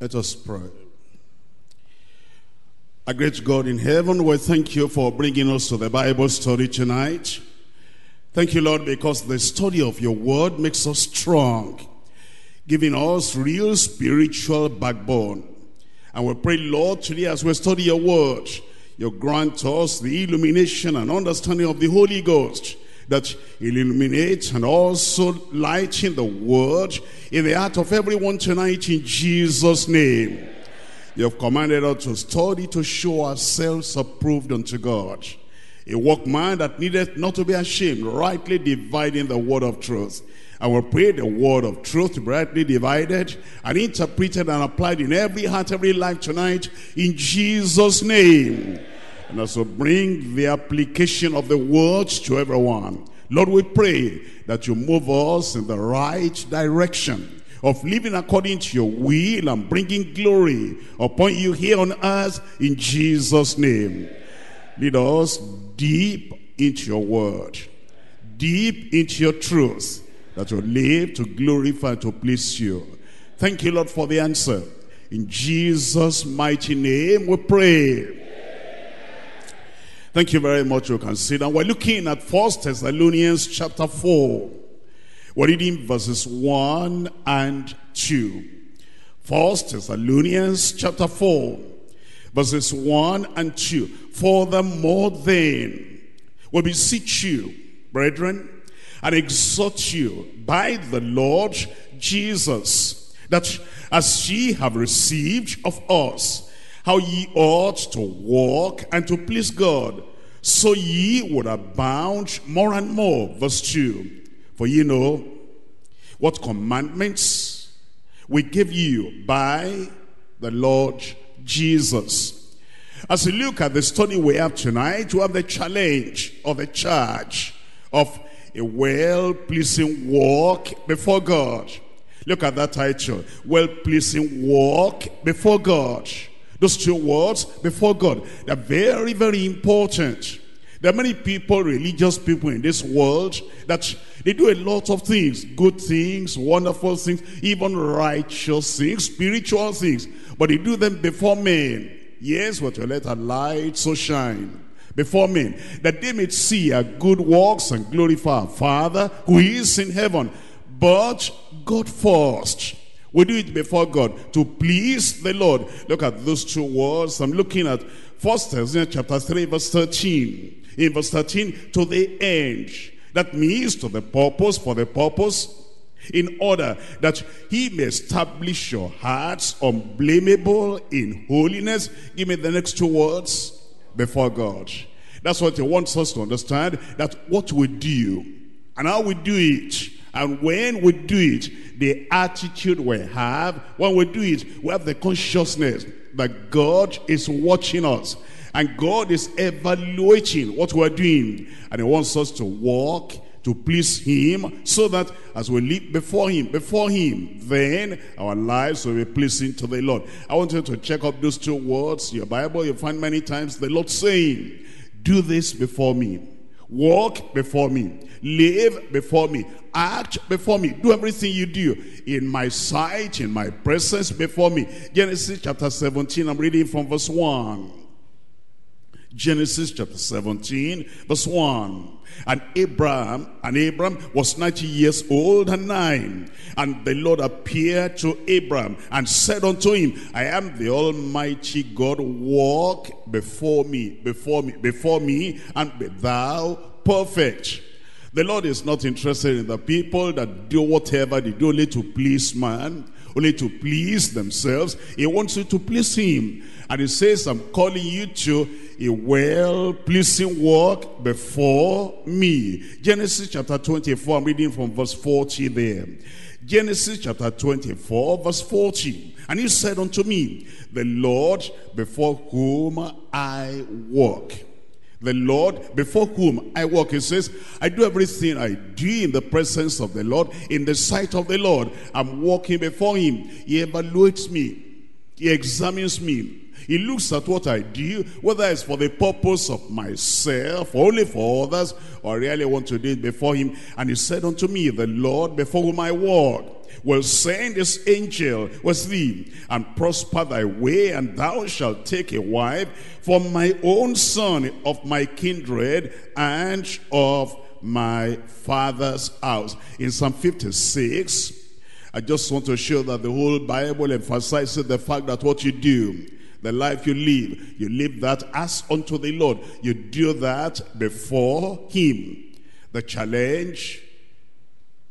Let us pray. Our great God in heaven, we thank you for bringing us to the Bible study tonight. Thank you, Lord, because the study of your word makes us strong, giving us real spiritual backbone. And we pray, Lord, today as we study your word, you grant us the illumination and understanding of the Holy Ghost, that illuminates and also lighten the word in the heart of everyone tonight, in Jesus' name. You have commanded us to study, to show ourselves approved unto God, a workman that needeth not to be ashamed, rightly dividing the word of truth. And we pray the word of truth rightly divided and interpreted and applied in every heart, every life tonight, in Jesus' name. And also bring the application of the words to everyone. Lord, we pray that you move us in the right direction of living according to your will and bringing glory upon you here on earth, in Jesus' name. Lead us deep into your word, deep into your truth, that will live to glorify and to please you. Thank you, Lord, for the answer. In Jesus' mighty name we pray. Thank you very much. You can sit down. We're looking at 1 Thessalonians chapter 4. We're reading verses 1 and 2. 1 Thessalonians chapter 4, verses 1 and 2. Furthermore then, we beseech you, brethren, and exhort you by the Lord Jesus, that as ye have received of us, how ye ought to walk and to please God, so ye would abound more and more. Verse 2. For ye know what commandments we give you by the Lord Jesus. As we look at the study we have tonight, we have the challenge or the charge of a well-pleasing walk before God. Look at that title, well-pleasing walk before God. Those two words, before God, they're very, very important. There are many people, religious people in this world, that they do a lot of things, good things, wonderful things, even righteous things, spiritual things, but they do them before men. Yes, but you let our light so shine before men, that they may see our good works and glorify our Father who is in heaven. But God first. We do it before God to please the Lord. Look at those two words. I'm looking at 1 Thessalonians chapter 3 verse 13. In verse 13, to the end. That means to the purpose, for the purpose, in order that he may establish your hearts unblameable in holiness. Give me the next two words. Before God. That's what he wants us to understand. That what we do and how we do it, and when we do it, the attitude we have, when we do it, we have the consciousness that God is watching us. And God is evaluating what we are doing. And he wants us to walk, to please him, so that as we live before him, then our lives will be pleasing to the Lord. I want you to check up those two words. Your Bible, you find many times the Lord saying, do this before me. Walk before me, live before me, act before me, do everything you do in my sight, in my presence, before me. Genesis chapter 17, I'm reading from verse 1. Genesis chapter 17, verse 1. And Abram was 90 years old and 9. And the Lord appeared to Abram and said unto him, I am the Almighty God, walk before me, and be thou perfect. The Lord is not interested in the people that do whatever they do only to please man, only to please themselves. He wants you to please him. And he says, I'm calling you to a well-pleasing walk before me. Genesis chapter 24, I'm reading from verse 40 there. Genesis chapter 24, verse 40. And he said unto me, the Lord before whom I walk. The Lord before whom I walk. He says, I do everything I do in the presence of the Lord, in the sight of the Lord. I'm walking before him. He evaluates me. He examines me. He looks at what I do, whether it's for the purpose of myself, or only for others, or I really want to do it before him. And he said unto me, the Lord before whom I walk will send his angel with thee, and prosper thy way, and thou shalt take a wife for my own son, of my kindred, and of my father's house. In Psalm 56, I just want to show that the whole Bible emphasizes the fact that what you do, the life you live that as unto the Lord. You do that before him. The challenge,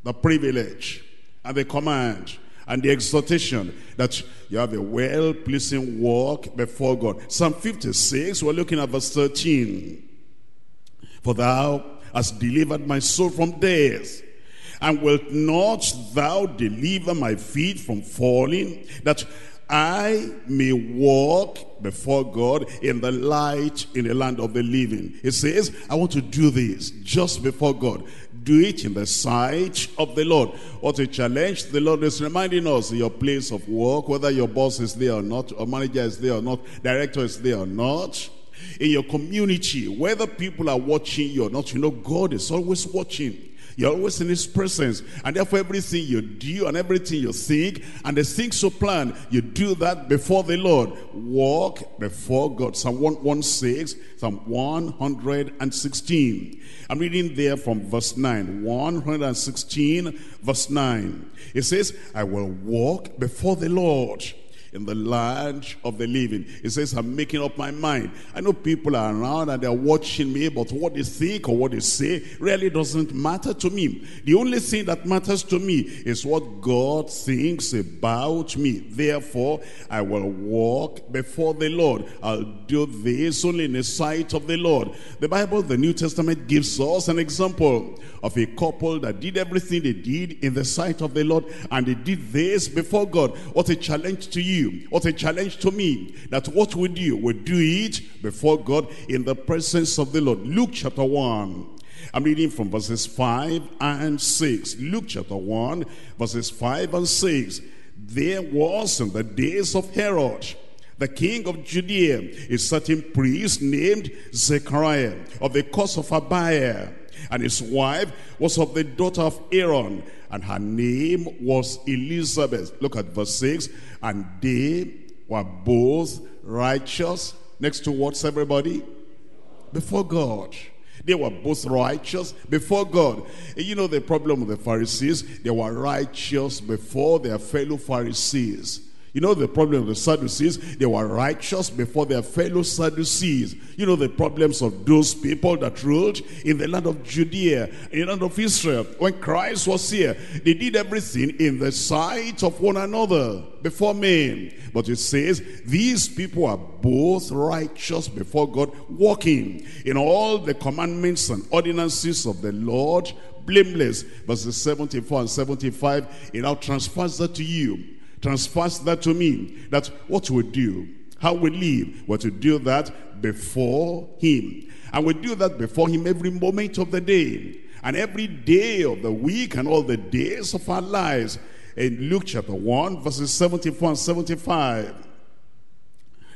the privilege, and the command, and the exhortation that you have a well-pleasing walk before God. Psalm 56, we're looking at verse 13. For thou hast delivered my soul from death, and wilt not thou deliver my feet from falling, that I may walk before God in the light, in the land of the living. It says, I want to do this just before God. Do it in the sight of the Lord. What a challenge. The Lord is reminding us, your place of work, whether your boss is there or not, or manager is there or not, director is there or not, in your community, whether people are watching you or not, you know God is always watching. You're always in his presence. And therefore everything you do and everything you think and the things you plan, you do that before the Lord. Walk before God. Psalm 116, Psalm 116. I'm reading there from verse 9. 116 verse 9. It says, I will walk before the Lord in the land of the living. It says, I'm making up my mind. I know people are around and they're watching me, but what they think or what they say really doesn't matter to me. The only thing that matters to me is what God thinks about me. Therefore, I will walk before the Lord. I'll do this only in the sight of the Lord. The Bible, the New Testament, gives us an example of a couple that did everything they did in the sight of the Lord, and they did this before God. What a challenge to you. What a challenge to me, that what we do it before God in the presence of the Lord. Luke chapter 1. I'm reading from verses 5 and 6. Luke chapter 1, verses 5 and 6. There was in the days of Herod, the king of Judea, a certain priest named Zechariah, of the course of Abiah. And his wife was of the daughter of Aaron, and her name was Elizabeth. Look at verse 6. And they were both righteous. Next to what's everybody? Before God. They were both righteous before God. You know the problem with the Pharisees? They were righteous before their fellow Pharisees. You know the problem of the Sadducees? They were righteous before their fellow Sadducees. You know the problems of those people that ruled in the land of Judea, in the land of Israel. When Christ was here, they did everything in the sight of one another, before men. But it says, these people are both righteous before God, walking in all the commandments and ordinances of the Lord, blameless. Verses 74 and 75, it now transfers that to you. Transfers that to me, that what we do, how we live, we're to do that before him. And we do that before him every moment of the day, and every day of the week, and all the days of our lives. In Luke chapter 1, verses 74 and 75,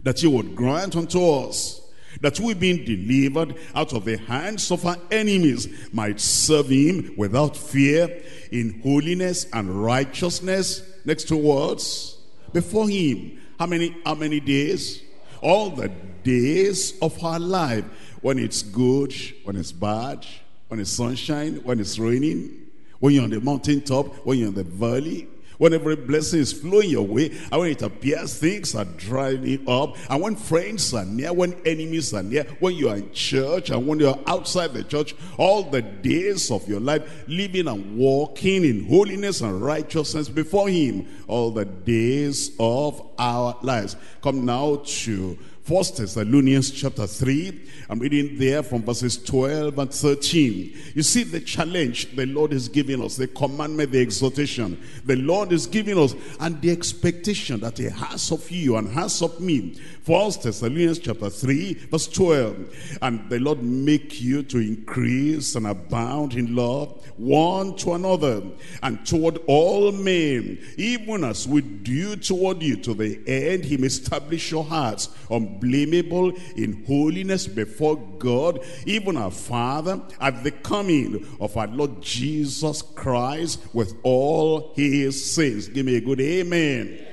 that you would grant unto us, that we being delivered out of the hands of our enemies might serve him without fear, in holiness and righteousness. Next to words, before him. How many days? All the days of our life. When it's good, when it's bad, when it's sunshine, when it's raining, when you're on the mountaintop, when you're in the valley, when every blessing is flowing your way, and when it appears things are drying up, and when friends are near, when enemies are near, when you are in church and when you are outside the church, all the days of your life, living and walking in holiness and righteousness before him, all the days of our lives. Come now to 1 Thessalonians chapter 3. I'm reading there from verses 12 and 13. You see the challenge the Lord is giving us, the commandment, the exhortation the Lord is giving us, and the expectation that he has of you and has of me. 1 Thessalonians chapter 3 verse 12. And the Lord make you to increase and abound in love one to another and toward all men, even as we do toward you, to the end he may establish your hearts unblameable in holiness before God, even our Father, at the coming of our Lord Jesus Christ with all his saints. Give me a good amen. Amen.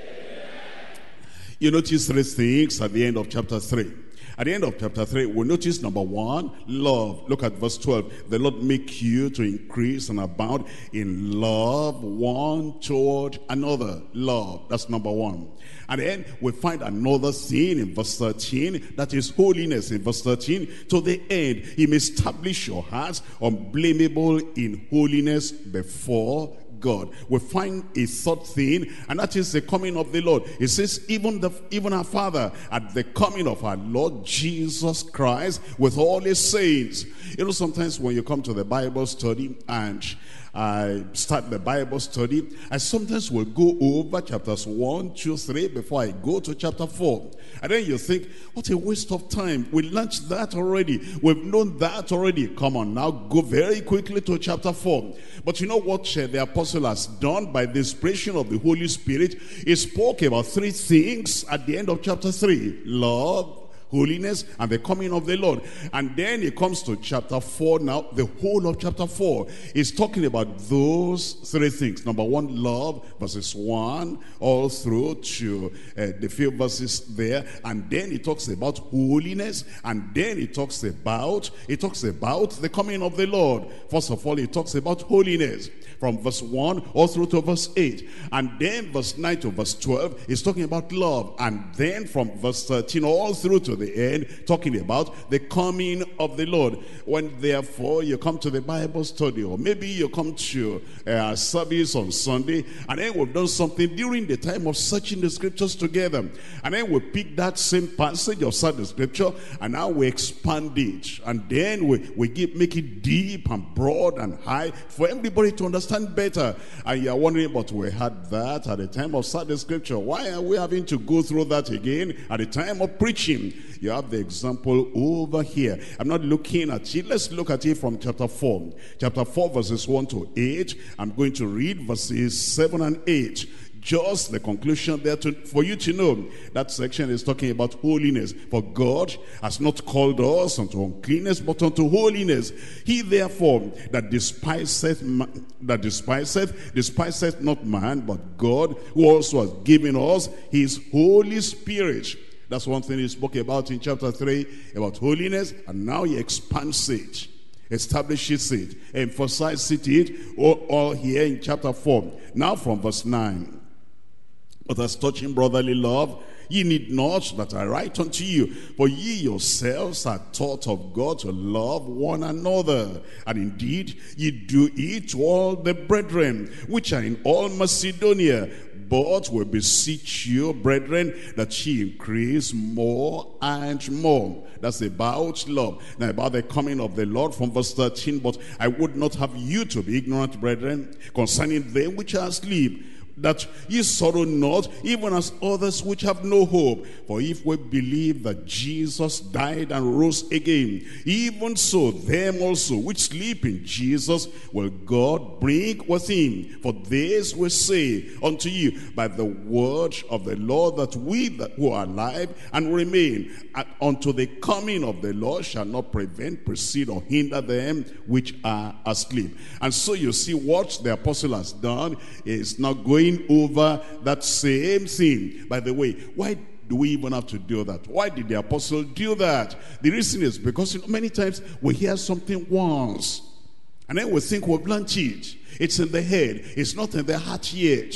You notice three things at the end of chapter 3. At the end of chapter 3, we'll notice number 1, love. Look at verse 12. The Lord make you to increase and abound in love one toward another. Love, that's number 1. And then we find another thing in verse 13, that is holiness in verse 13. To the end, he may establish your hearts unblameable in holiness before God. We find a third thing, and that is the coming of the Lord. It says, even our Father, at the coming of our Lord Jesus Christ with all his saints. You know, sometimes when you come to the Bible study and I start the Bible study, I sometimes will go over chapters 1, 2, 3 before I go to chapter 4. And then you think, what a waste of time. We learned that already. We've known that already. Come on now, go very quickly to chapter 4. But you know what the apostle has done by the inspiration of the Holy Spirit? He spoke about three things at the end of chapter 3. Love, holiness, and the coming of the Lord. And then it comes to chapter 4 now. The whole of chapter 4 is talking about those three things. Number 1, love, verses 1 all through to the few verses there. And then it talks about holiness. And then it talks about the coming of the Lord. First of all, it talks about holiness from verse 1 all through to verse 8. And then verse 9 to verse 12 is talking about love. And then from verse 13 all through to the end, talking about the coming of the Lord. When therefore you come to the Bible study, or maybe you come to a service on Sunday, and then we've done something during the time of searching the scriptures together, and then we pick that same passage of the scripture, and now we expand it, and then we make it deep and broad and high for everybody to understand better. And you're wondering, but we had that at the time of Sunday scripture, why are we having to go through that again at the time of preaching? You have the example over here. I'm not looking at it. Let's look at it from chapter 4. Chapter 4 verses 1 to 8. I'm going to read verses 7 and 8. Just the conclusion there for you to know. That section is talking about holiness. For God has not called us unto uncleanness, but unto holiness. He therefore that despiseth not man, but God, who also has given us his Holy Spirit. That's one thing he spoke about in chapter 3, about holiness, and now he expands it, establishes it, emphasizes it, all here in chapter 4. Now from verse 9. But as touching brotherly love, ye need not that I write unto you, for ye yourselves are taught of God to love one another. And indeed, ye do it to all the brethren, which are in all Macedonia. But we beseech you, brethren, that ye increase more and more. That's about love. Now about the coming of the Lord from verse 13. But I would not have you to be ignorant, brethren, concerning them which are asleep, that ye sorrow not, even as others which have no hope. For if we believe that Jesus died and rose again, even so them also which sleep in Jesus will God bring with him. For this we say unto you by the word of the Lord, that we who are alive and remain unto the coming of the Lord shall not prevent, precede, or hinder them which are asleep. And so you see what the apostle has done is not going over that same thing. By the way, why do we even have to do that? Why did the apostle do that? The reason is because many times we hear something once, and then we think we've learned it. It's in the head. It's not in the heart yet.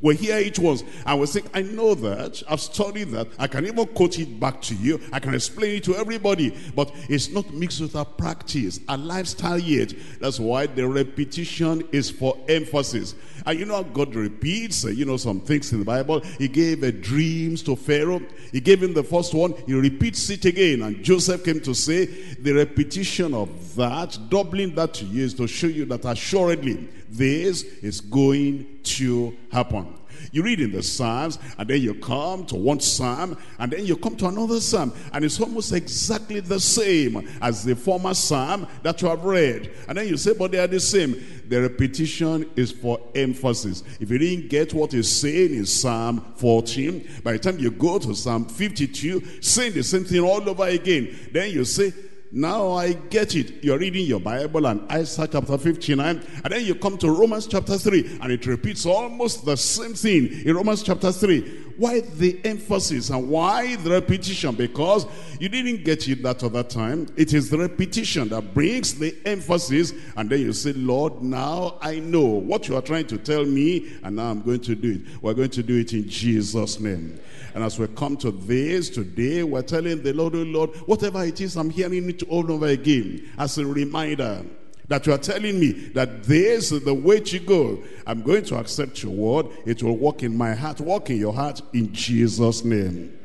We hear it once, and we think, I know that. I've studied that. I can even quote it back to you. I can explain it to everybody. But it's not mixed with our practice, our lifestyle yet. That's why the repetition is for emphasis. And you know how God repeats, some things in the Bible. He gave dreams to Pharaoh. He gave him the first one. He repeats it again. And Joseph came to say, the repetition of that, doubling that to you, is to show you that assuredly this is going to happen. You read in the Psalms, and then you come to one Psalm, and then you come to another Psalm, and it's almost exactly the same as the former Psalm that you have read. And then you say, but they are the same. The repetition is for emphasis. If you didn't get what is saying in Psalm 14, by the time you go to Psalm 52, saying the same thing all over again, then you say, now I get it. You're reading your Bible and Isaiah chapter 59, and then you come to Romans chapter 3, and it repeats almost the same thing in Romans chapter 3. Why the emphasis and why the repetition? Because you didn't get it that other time. It is the repetition that brings the emphasis, and then you say, Lord, now I know what you are trying to tell me, and now I'm going to do it. We're going to do it in Jesus' name. And as we come to this today, we're telling the Lord, oh Lord, whatever it is, I'm hearing it all over again as a reminder that you are telling me that this is the way to go. I'm going to accept your word. It will work in my heart, work in your heart in Jesus' name.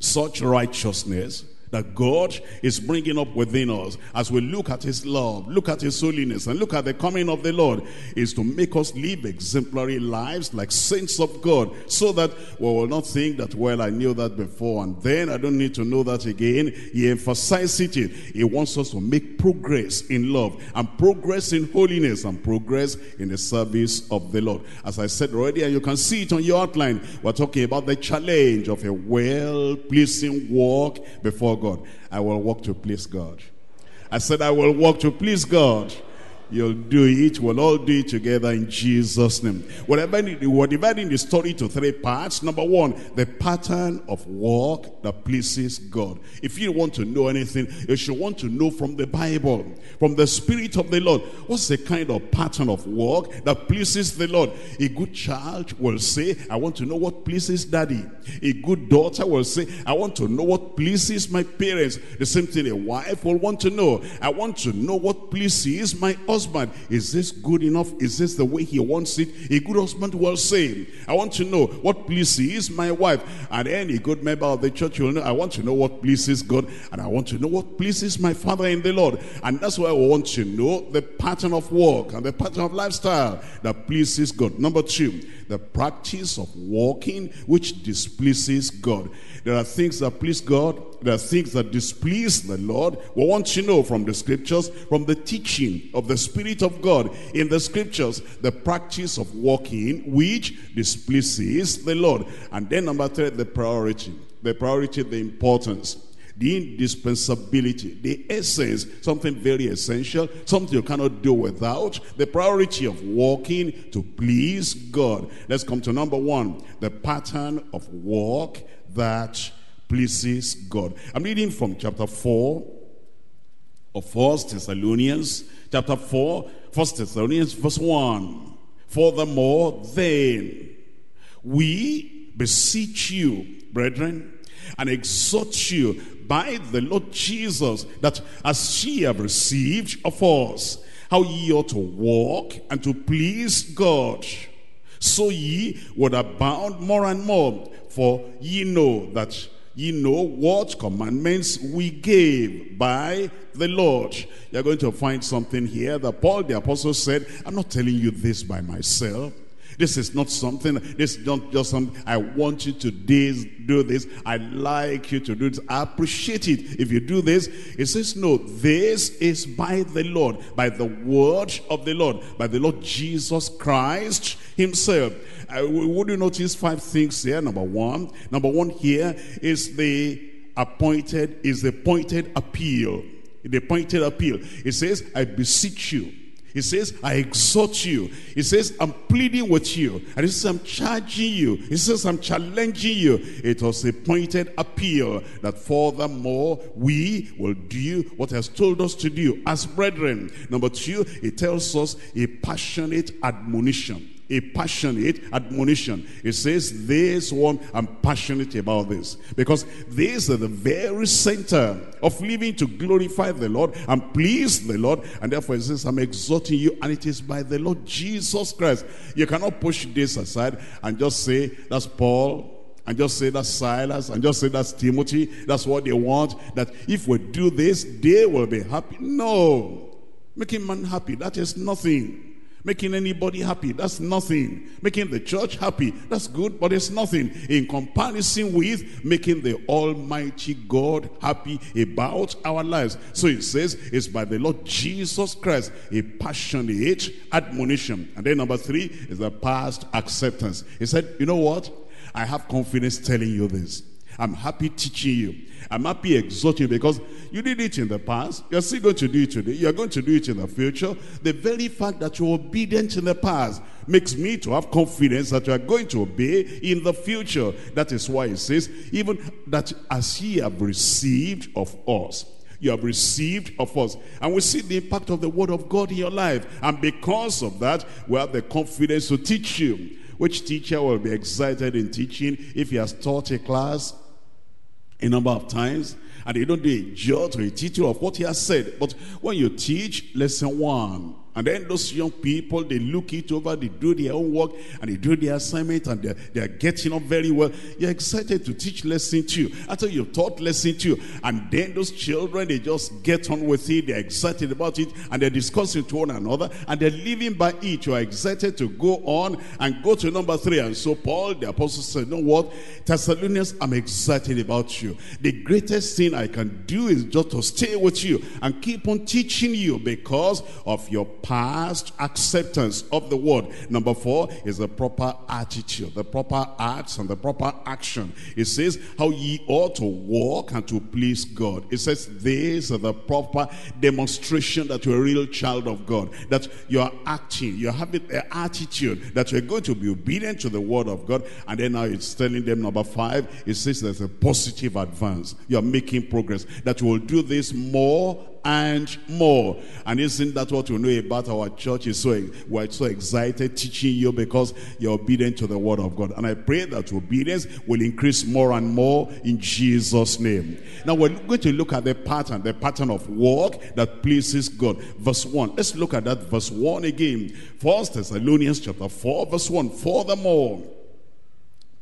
Such righteousness that God is bringing up within us as we look at his love, look at his holiness, and look at the coming of the Lord, is to make us live exemplary lives like saints of God, so that we will not think that, well, I knew that before, and then I don't need to know that again. He emphasizes it. He wants us to make progress in love, and progress in holiness, and progress in the service of the Lord. As I said already, and you can see it on your outline, we're talking about the challenge of a well-pleasing walk before God. I will walk to please God. I said I will walk to please God. You'll do it. We'll all do it together in Jesus' name. We're dividing the story to three parts. Number one, the pattern of walk that pleases God. If you want to know anything, you should want to know from the Bible, from the Spirit of the Lord. What's the kind of pattern of walk that pleases the Lord? A good child will say, I want to know what pleases Daddy. A good daughter will say, I want to know what pleases my parents. The same thing a wife will want to know. I want to know what pleases my husband. Is this good enough? Is this the way he wants it? A good husband will say, I want to know what pleases my wife. And any good member of the church will know, I want to know what pleases God, and I want to know what pleases my Father in the Lord. And that's why I want to know the pattern of walk and the pattern of lifestyle that pleases God. Number two, the practice of walking which displeases God. There are things that please God. There are things that displease the Lord. We want to know from the scriptures, from the teaching of the Spirit of God in the scriptures, the practice of walking which displeases the Lord. And then number three, the priority, the importance, the indispensability, the essence, something very essential, something you cannot do without, the priority of walking to please God. Let's come to number one, the pattern of walk that pleases God. I'm reading from chapter 4 of 1 Thessalonians, chapter 4, 1 Thessalonians, verse 1. Furthermore, then, we beseech you, brethren, and exhort you by the Lord Jesus, that as ye have received of us, how ye ought to walk and to please God, so ye would abound more and more. For ye know that ye know what commandments we gave by the Lord. You're going to find something here that Paul the Apostle said, I'm not telling you this by myself. This is not just something, I want you to do this. I like you to do this. I appreciate it if you do this. It says, no, this is by the Lord, by the word of the Lord, by the Lord Jesus Christ himself. Would you notice five things here? Number one here is the appointed appeal. It says, I beseech you. He says, I exhort you. He says, I'm pleading with you. And he says, I'm charging you. He says, I'm challenging you. It was a pointed appeal that furthermore we will do what he has told us to do as brethren. Number two, it tells us a passionate admonition. A passionate admonition. It says, this one, I'm passionate about this. Because these are the very center of living to glorify the Lord and please the Lord. And therefore it says, I'm exhorting you. And it is by the Lord Jesus Christ. You cannot push this aside and just say, that's Paul. And just say that's Silas. And just say that's Timothy. That's what they want. That if we do this, they will be happy. No. Making man happy, that is nothing. Making anybody happy, that's nothing. Making the church happy, that's good, but it's nothing in comparison with making the Almighty God happy about our lives. So it says, it's by the Lord Jesus Christ, a passionate admonition. And then number three is the past acceptance. He said, you know what? I have confidence telling you this. I'm happy teaching you. I'm happy exhorting you because you did it in the past. You're still going to do it today. You're going to do it in the future. The very fact that you're obedient in the past makes me to have confidence that you're going to obey in the future. That is why it says, even that as ye have received of us, you have received of us. And we see the impact of the word of God in your life. And because of that, we have the confidence to teach you. Which teacher will be excited in teaching if he has taught a class a number of times and they don't do a jot or a tittle of what he has said? But when you teach lesson one, and then those young people, they look it over, they do their own work, and they do their assignment, and they're getting up very well. You're excited to teach lesson two. After you've taught lesson two, and then those children, they just get on with it, they're excited about it, and they're discussing to one another, and they're living by it. You're excited to go on and go to number three. And so Paul, the apostle, said, you know what? Thessalonians, I'm excited about you. The greatest thing I can do is just to stay with you and keep on teaching you because of your past acceptance of the word. Number four is the proper attitude, the proper acts and the proper action. It says how ye ought to walk and to please God. It says this is the proper demonstration that you're a real child of God, that you're acting, you're having the attitude that you're going to be obedient to the word of God. And then now it's telling them number five, it says there's a positive advance. You're making progress, that you will do this more and more. And isn't that what you know about our church? We're so excited teaching you because you're obedient to the word of God. And I pray that obedience will increase more and more in Jesus' name. Now we're going to look at the pattern of walk that pleases God. Verse 1. Let's look at that verse 1 again. 1 Thessalonians chapter 4, verse 1. Furthermore,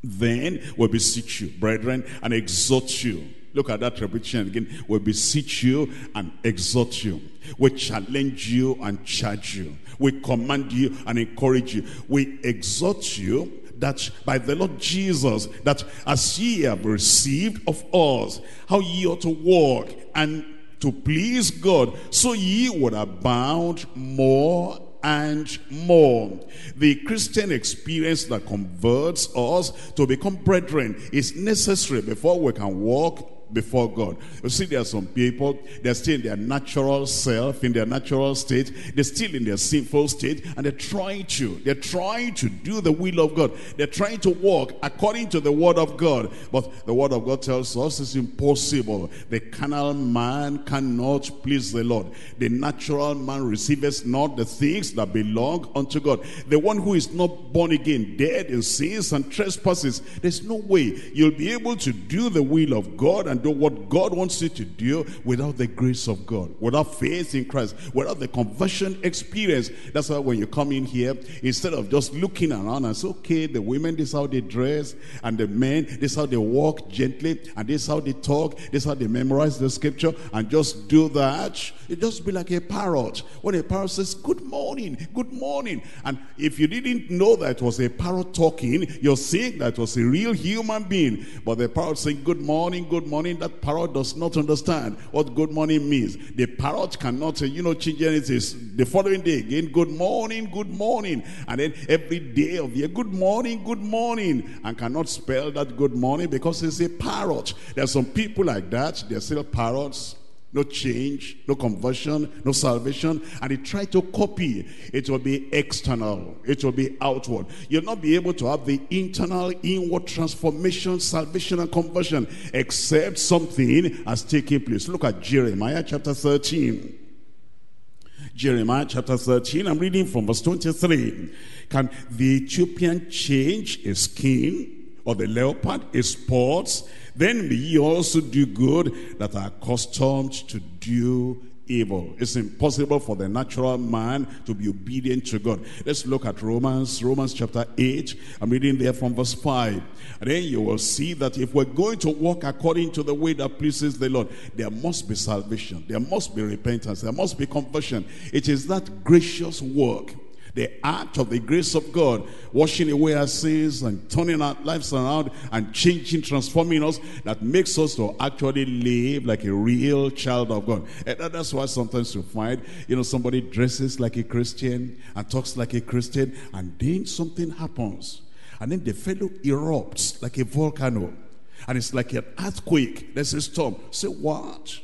then we beseech you, brethren, and exhort you. Look at that repetition again. We beseech you and exhort you. We challenge you and charge you. We command you and encourage you. We exhort you that by the Lord Jesus, that as ye have received of us, how ye ought to walk and to please God, so ye would abound more and more. The Christian experience that converts us to become brethren is necessary before we can walk before God. You see, there are some people, they're still in their natural self, in their natural state, they're still in their sinful state, and they're trying to do the will of God. They're trying to walk according to the word of God, but the word of God tells us it's impossible. The carnal man cannot please the Lord. The natural man receiveth not the things that belong unto God. The one who is not born again, dead in sins and trespasses, there's no way you'll be able to do the will of God and do what God wants you to do without the grace of God, without faith in Christ, without the conversion experience. That's why when you come in here, instead of just looking around and say, okay, the women, this is how they dress, and the men, this is how they walk gently, and this is how they talk, this is how they memorize the scripture, and just do that, it just be like a parrot. When a parrot says, good morning, and if you didn't know that it was a parrot talking, you're saying that it was a real human being, but the parrot saying, good morning, that parrot does not understand what good morning means. The parrot cannot, change anything. The following day again, good morning, and then every day of the year, good morning, and cannot spell that good morning because it's a parrot. There are some people like that. They're still parrots. no change, no conversion, no salvation, and he tried to copy, it will be external, it will be outward. You'll not be able to have the internal, inward transformation, salvation, and conversion, except something has taken place. Look at Jeremiah chapter 13. Jeremiah chapter 13, I'm reading from verse 23. Can the Ethiopian change his skin, or the leopard his spots? Then may ye also do good that are accustomed to do evil. It's impossible for the natural man to be obedient to God. Let's look at Romans chapter 8. I'm reading there from verse 5. And then you will see that if we're going to walk according to the way that pleases the Lord, there must be salvation, there must be repentance, there must be conversion. It is that gracious work, the act of the grace of God, washing away our sins and turning our lives around and changing, transforming us, that makes us to actually live like a real child of God. And that's why sometimes you find, somebody dresses like a Christian and talks like a Christian, and then something happens. And then the fellow erupts like a volcano. And it's like an earthquake. There's a storm. Say, what?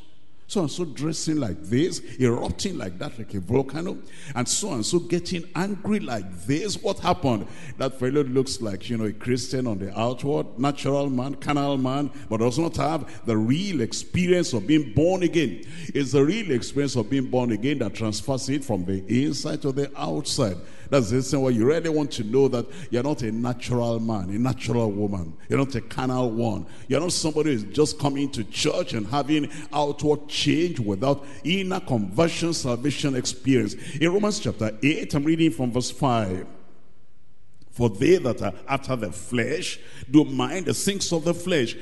So-and-so dressing like this, erupting like that like a volcano, and so-and-so getting angry like this. What happened? That fellow looks like, a Christian on the outward, natural man, carnal man, but does not have the real experience of being born again. It's the real experience of being born again that transfers it from the inside to the outside. That's the reason why you really want to know that you're not a natural man, a natural woman. You're not a carnal one. You're not somebody who's just coming to church and having outward change without inner conversion, salvation experience. In Romans chapter 8, I'm reading from verse 5. For they that are after the flesh do mind the things of the flesh,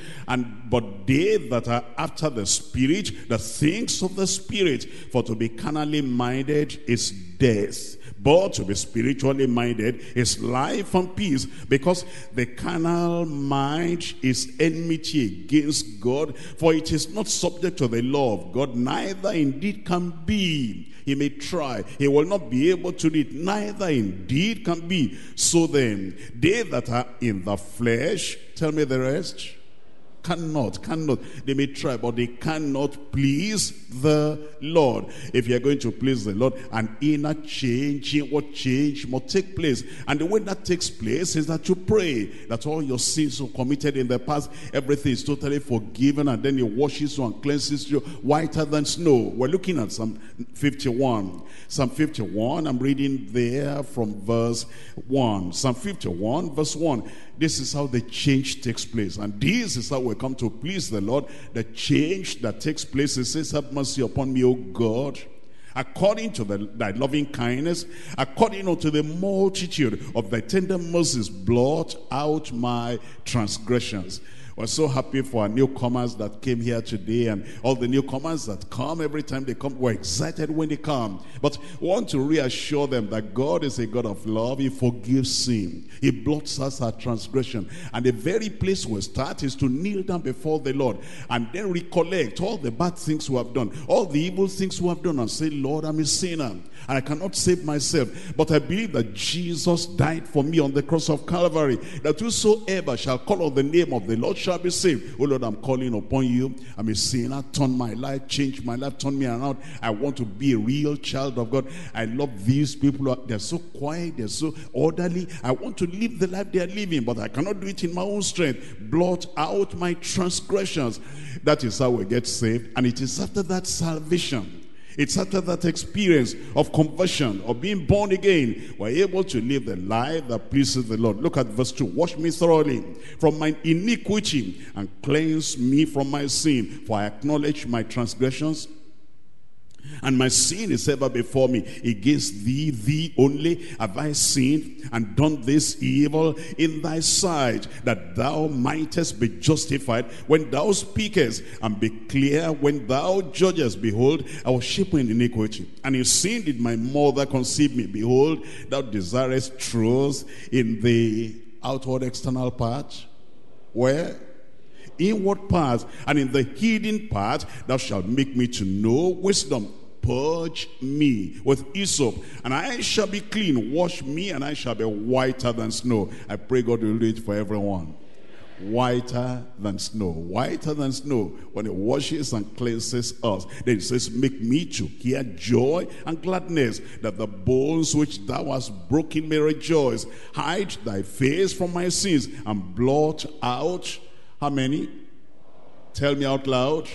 but they that are after the Spirit, the things of the Spirit. For to be carnally minded is death, but to be spiritually minded is life and peace. Because the carnal mind is enmity against God, for it is not subject to the law of God, neither indeed can be. He may try, he will not be able to do it, neither indeed can be. So then, they that are in the flesh, tell me the rest, cannot. They may try, but they cannot please the Lord. If you are going to please the Lord, an inner change, inward change must take place. And the way that takes place is that you pray that all your sins you committed in the past, everything is totally forgiven, and then He washes you and cleanses you whiter than snow. We're looking at Psalm 51. Psalm 51, I'm reading there from verse 1. Psalm 51, verse 1. This is how the change takes place. And this is how we come to please the Lord. The change that takes place, it says, have mercy upon me, O God, according to thy loving kindness, according unto the multitude of thy tender mercies, blot out my transgressions. We're so happy for our newcomers that came here today, and all the newcomers that come every time they come. We're excited when they come. But we want to reassure them that God is a God of love. He forgives sin. He blots us our transgression. And the very place we start is to kneel down before the Lord and then recollect all the bad things we have done, all the evil things we have done, and say, Lord, I'm a sinner and I cannot save myself. But I believe that Jesus died for me on the cross of Calvary, that whosoever shall call on the name of the Lord shall be saved. Oh Lord, I'm calling upon you. I'm a sinner. Turn my life, change my life, turn me around. I want to be a real child of God. I love these people. They're so quiet, they're so orderly. I want to live the life they're living, but I cannot do it in my own strength. Blot out my transgressions. That is how we get saved, and it is after that salvation. It's after that experience of conversion, of being born again, we're able to live the life that pleases the Lord. Look at verse 2. Wash me thoroughly from my iniquity and cleanse me from my sin. For I acknowledge my transgressions, and my sin is ever before me. Against thee only have I sinned and done this evil in thy sight, that thou mightest be justified when thou speakest, and be clear when thou judgest. Behold, I was shapen in iniquity, and in sin did my mother conceive me. Behold, thou desirest truth in the outward external part, where? Inward parts, and in the hidden part thou shalt make me to know wisdom. Purge me with hyssop, and I shall be clean. Wash me, and I shall be whiter than snow. I pray God will do it for everyone. whiter than snow. Whiter than snow when it washes and cleanses us. Then it says, make me to hear joy and gladness, that the bones which thou hast broken may rejoice. Hide thy face from my sins and blot out, how many? Tell me out loud.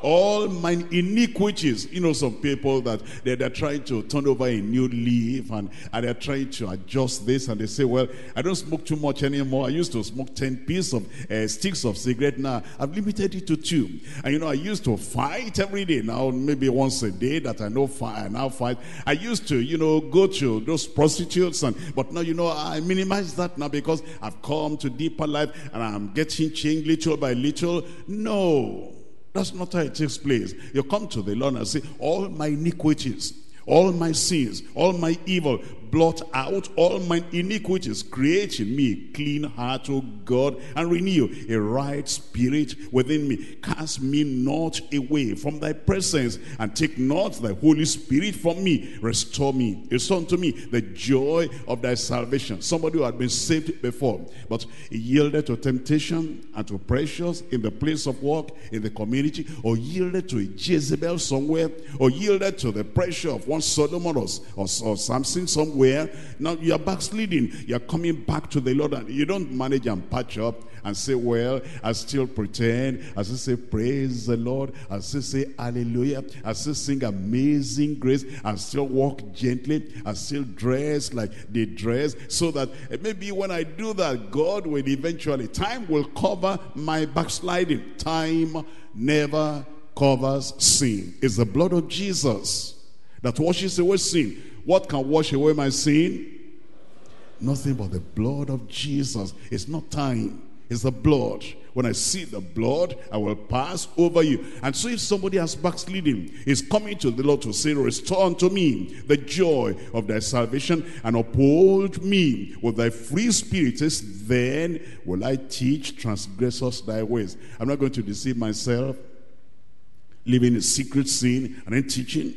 All mine iniquities. You know, some people that they're trying to turn over a new leaf and they're trying to adjust this, and they say, well, I don't smoke too much anymore. I used to smoke 10 pieces of sticks of cigarette. Now I've limited it to 2. And you know, I used to fight every day. Now maybe once a day that I know fight, I now fight. I used to, you know, go to those prostitutes, but now, you know, I minimize that now because I've come to deeper life and I'm getting changed little by little. No. That's not how it takes place. You come to the Lord and say, all my iniquities, all my sins, all my evil, blot out all my iniquities. Create in me a clean heart, O God, and renew a right spirit within me. Cast me not away from thy presence, and take not thy Holy Spirit from me. Restore me, restore unto me the joy of thy salvation. Somebody who had been saved before, but he yielded to temptation and to pressures in the place of work, in the community, or yielded to a Jezebel somewhere, or yielded to the pressure of one Solomon or Samson somewhere. Where now you are backsliding, you are coming back to the Lord, and you don't manage and patch up and say, well, I still pretend, as I say, praise the Lord, as I say, hallelujah, as I sing amazing grace, I still walk gently, I still dress like they dress, so that maybe when I do that, God will eventually, time will cover my backsliding. Time never covers sin. It's the blood of Jesus that washes away sin. What can wash away my sin? Nothing but the blood of Jesus. It's not time. It's the blood. When I see the blood, I will pass over you. And so if somebody has backslidden, is coming to the Lord to say, restore unto me the joy of thy salvation and uphold me with thy free spirit, then will I teach transgressors thy ways. I'm not going to deceive myself. Living in secret sin and then teaching.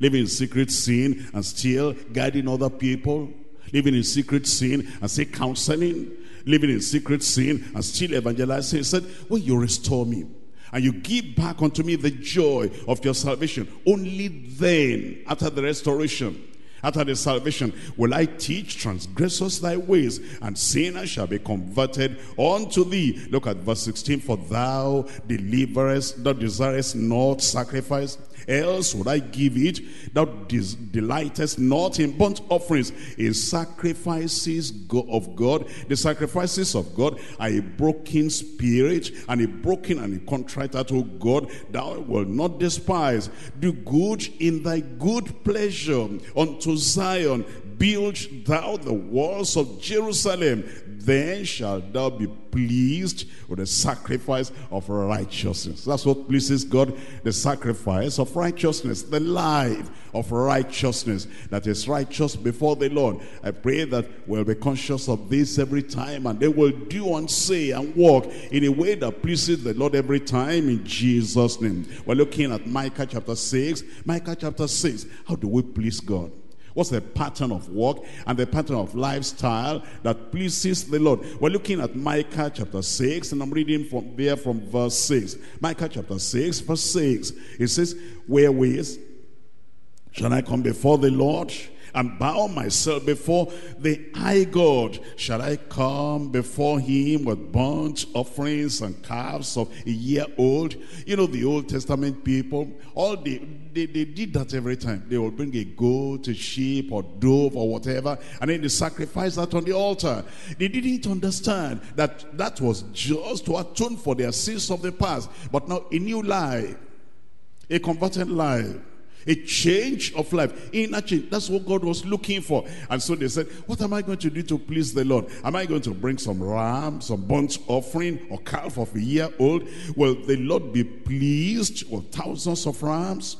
Living in secret sin and still guiding other people. Living in secret sin and still counseling. Living in secret sin and still evangelizing. He said, will you restore me? And you give back unto me the joy of your salvation. Only then, after the restoration, after the salvation, will I teach transgressors thy ways, and sinners shall be converted unto thee. Look at verse 16. For thou deliverest, thou desirest not sacrifice, else would I give it. Thou delightest not in burnt offerings. In sacrifices of God, the sacrifices of God are a broken spirit, and a broken and a contrite heart, O God, thou wilt not despise. Do good in thy good pleasure unto Zion. Build thou the walls of Jerusalem. Then shalt thou be pleased with the sacrifice of righteousness. That's what pleases God, the sacrifice of righteousness, the life of righteousness that is righteous before the Lord. I pray that we'll be conscious of this every time, and they will do and say and walk in a way that pleases the Lord every time, in Jesus' name. We're looking at Micah chapter 6. Micah chapter 6, how do we please God? What's the pattern of walk and the pattern of lifestyle that pleases the Lord? We're looking at Micah chapter 6, and I'm reading from there from verse 6. Micah chapter 6, verse 6. It says, wherewith shall I come before the Lord and bow myself before the high God? Shall I come before him with burnt offerings and calves of a year old? You know, the Old Testament people, all they did that every time. They would bring a goat, a sheep, or dove, or whatever, and then they sacrificed that on the altar. They didn't understand that that was just to atone for their sins of the past. But now a new life, a converted life, a change of life, inner change. That's what God was looking for. And so they said, what am I going to do to please the Lord? Am I going to bring some ram, some burnt offering, or calf of a year old? Will the Lord be pleased with thousands of rams,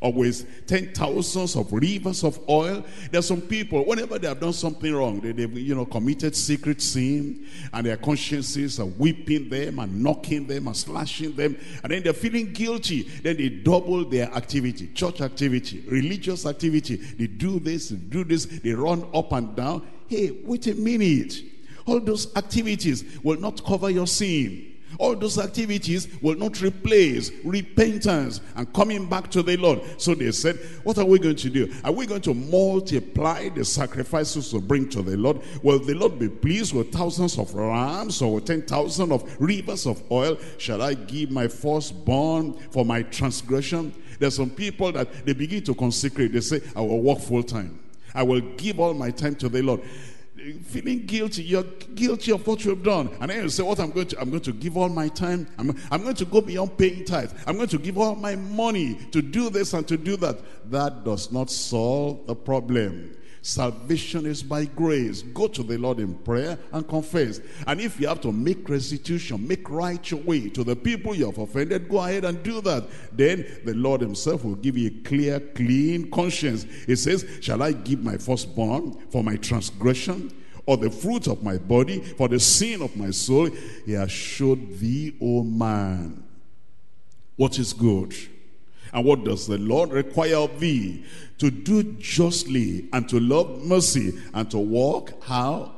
or with 10,000 of rivers of oil? There are some people, whenever they have done something wrong, they've committed secret sin, and their consciences are whipping them and knocking them and slashing them, and then they're feeling guilty. Then they double their activity, church activity, religious activity. They do this, they run up and down. Hey, wait a minute. all those activities will not cover your sin. All those activities will not replace repentance and coming back to the Lord. So they said, what are we going to do? Are we going to multiply the sacrifices to bring to the Lord? Will the Lord be pleased with thousands of rams or 10,000 of rivers of oil? Shall I give my firstborn for my transgression? There's some people that they begin to consecrate. They say, I will work full time. I will give all my time to the Lord. Feeling guilty, you're guilty of what you've done, and then you say, "What I'm going to give all my time. I'm going to go beyond paying tithes. I'm going to give all my money to do this and to do that." That does not solve the problem. Salvation is by grace. Go to the Lord in prayer and confess. And if you have to make restitution, make right your way to the people you have offended, go ahead and do that. Then the Lord himself will give you a clear, clean conscience. He says, shall I give my firstborn for my transgression, or the fruit of my body for the sin of my soul? He has showed thee, O man, what is good. And what does the Lord require of thee? To do justly, and to love mercy, and to walk, how?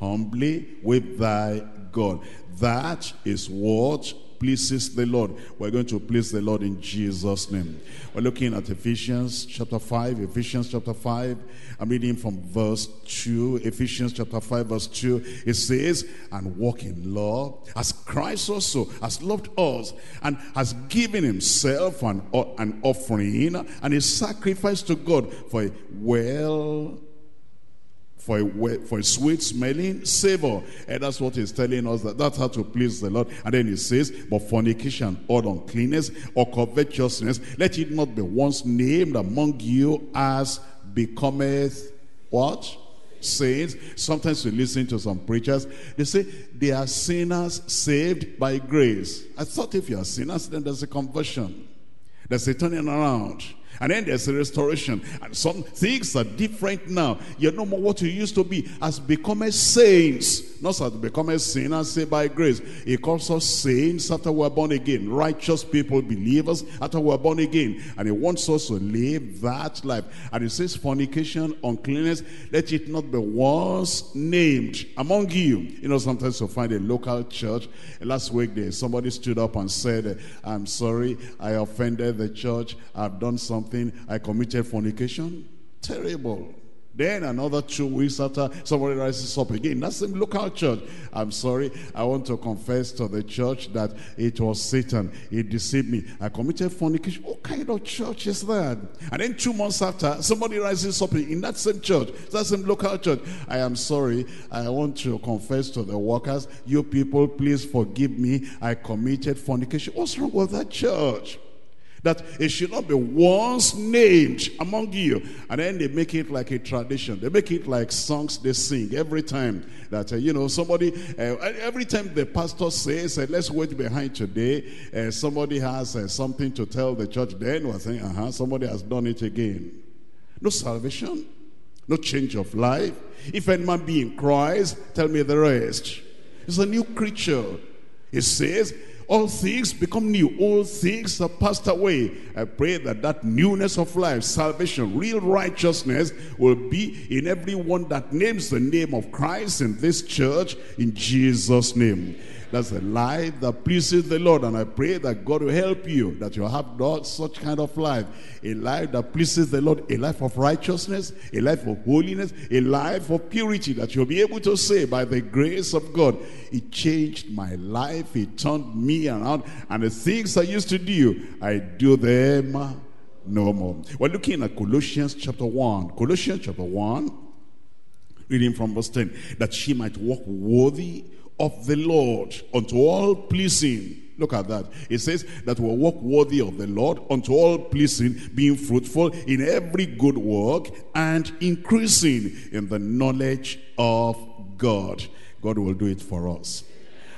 Humbly with thy God. That is what pleases the Lord. We're going to please the Lord in Jesus' name. We're looking at Ephesians chapter 5. Ephesians chapter 5. I'm reading from verse 2. Ephesians chapter 5 verse 2. It says, and walk in love, as Christ also has loved us, and has given himself an offering, and a sacrifice to God for a sweet smelling savor. And that's what he's telling us, that that's how to please the Lord. And then he says, but fornication or uncleanness or covetousness, let it not be once named among you as becometh what? Saints. Sometimes we listen to some preachers, they say they are sinners saved by grace. I thought if you are sinners, then there's a conversion, there's a turning around, and then there's a restoration. And some things are different now. You're no more what you used to be. As becoming saints. Not as becoming sinners, say by grace. He calls us saints after we're born again. Righteous people, believers, after we're born again. And he wants us to live that life. And he says fornication, uncleanness, let it not be once named among you. You know, sometimes you'll find a local church. Last week there, somebody stood up and said, I'm sorry, I offended the church. I've done something. I committed fornication. Terrible. Then another 2 weeks after, somebody rises up again. That's the local church. I'm sorry, I want to confess to the church that it was Satan. It deceived me. I committed fornication. What kind of church is that? And then 2 months after, somebody rises up in that same church, that same local church. I am sorry, I want to confess to the workers. You people, please forgive me. I committed fornication. What's wrong with that church? That it should not be once named among you. And then they make it like a tradition. They make it like songs they sing every time. That, somebody, every time the pastor says, let's wait behind today. Somebody has something to tell the church. Then we're saying, somebody has done it again. No salvation. No change of life. If any man be in Christ, tell me the rest. It's a new creature. It says, all things become new. All things are passed away. I pray that newness of life, salvation, real righteousness will be in everyone that names the name of Christ in this church, in Jesus' name. That's a life that pleases the Lord. And I pray that God will help you, that you have not such kind of life. A life that pleases the Lord. A life of righteousness. A life of holiness. A life of purity, that you'll be able to say, by the grace of God, it changed my life. It turned me around. And the things I used to do, I do them no more. We're looking at Colossians chapter 1. Colossians chapter 1. Reading from verse 10. That she might walk worthy of the Lord, unto all pleasing. Look at that. It says that we walk worthy of the Lord, unto all pleasing, being fruitful in every good work, and increasing in the knowledge of God. God will do it for us.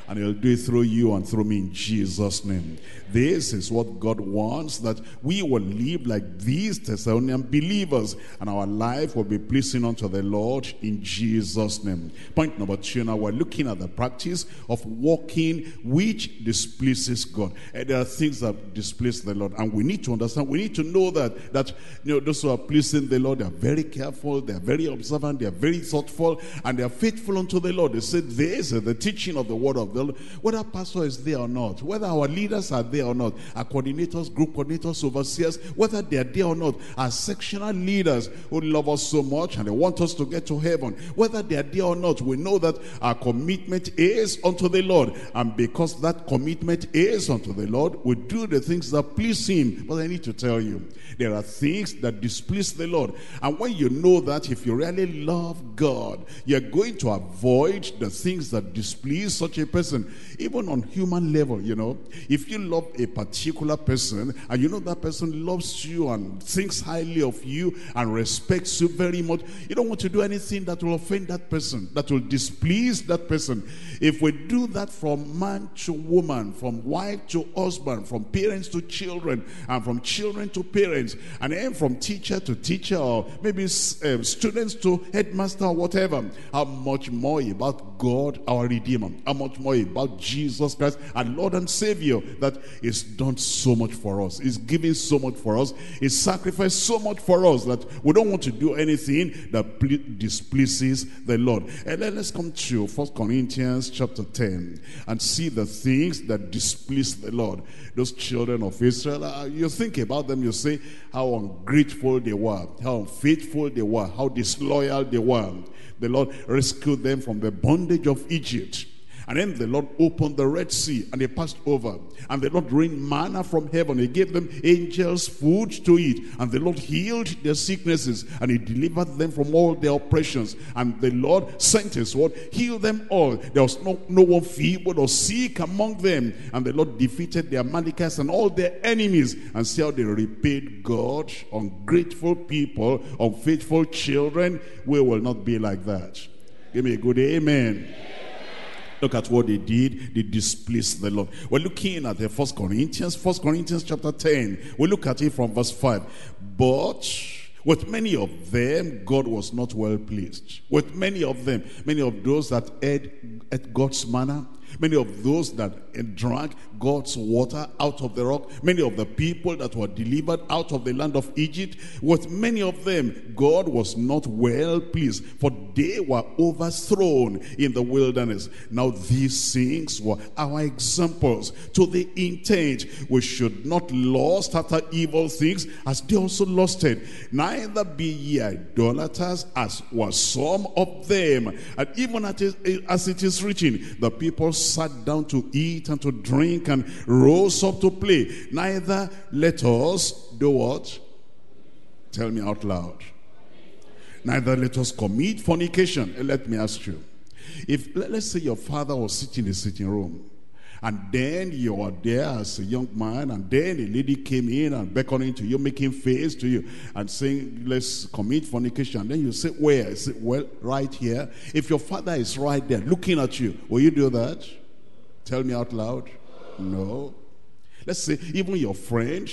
and he'll do it through you and through me in Jesus' name. This is what God wants, that we will live like these Thessalonian believers, and our life will be pleasing unto the Lord in Jesus' name. Point number 2, now we're looking at the practice of walking which displeases God. And there are things that displease the Lord, and we need to understand, we need to know that you know, those who are pleasing the Lord, they are very careful, they are very observant, they are very thoughtful, and they are faithful unto the Lord. They said, this is the teaching of the word of the Lord. Whether pastor is there or not, whether our leaders are there or not, our coordinators, group coordinators, overseers, whether they are there or not, our sectional leaders who love us so much and they want us to get to heaven, whether they are there or not, we know that our commitment is unto the Lord, and because that commitment is unto the Lord, we do the things that please him. But I need to tell you, there are things that displease the Lord, and when you know that, if you really love God, you're going to avoid the things that displease such a person, even on human level. You know, if you love a particular person and you know that person loves you and thinks highly of you and respects you very much, you don't want to do anything that will offend that person, that will displease that person. If we do that from man to woman, from wife to husband, from parents to children, and from children to parents, and then from teacher to teacher, or maybe students to headmaster, or whatever, how much more about God our Redeemer, how much more about Jesus Christ our Lord and Savior, that is done so much for us, is giving so much for us, is sacrificed so much for us, that we don't want to do anything that displeases the Lord. And then let's come to 1 Corinthians chapter 10 and see the things that displease the Lord. Those children of Israel, you think about them, you say how ungrateful they were, how unfaithful they were, how disloyal they were. The Lord rescued them from the bondage of Egypt. And then the Lord opened the Red Sea and they passed over. And the Lord rained manna from heaven. He gave them angels food to eat. And the Lord healed their sicknesses. And he delivered them from all their oppressions. And the Lord sent his word, healed them all. There was no one feeble or sick among them. And the Lord defeated the Amalekites and all their enemies. And see how they repaid God, ungrateful people, unfaithful children. We will not be like that. Give me a good amen. Look at what they did. They displeased the Lord. We're looking at the 1 Corinthians chapter 10. We'll look at it from verse 5. But with many of them, God was not well pleased. With many of them, many of those that ate at God's manna, many of those that drank God's water out of the rock, many of the people that were delivered out of the land of Egypt, with many of them, God was not well pleased, for they were overthrown in the wilderness. Now these things were our examples, to the intent we should not lust after evil things, as they also lusted. Neither be ye idolaters, as were some of them. And even as it is written, the people sat down to eat and to drink and rose up to play. Neither let us do what? Tell me out loud. Neither let us commit fornication. Let me ask you, if let's say your father was sitting in the sitting room, and then you were there as a young man, and then a lady came in and beckoning to you, making face to you and saying, let's commit fornication. And then you say, where? I say, well, right here. If your father is right there looking at you, will you do that? Tell me out loud. No. Let's say even your friend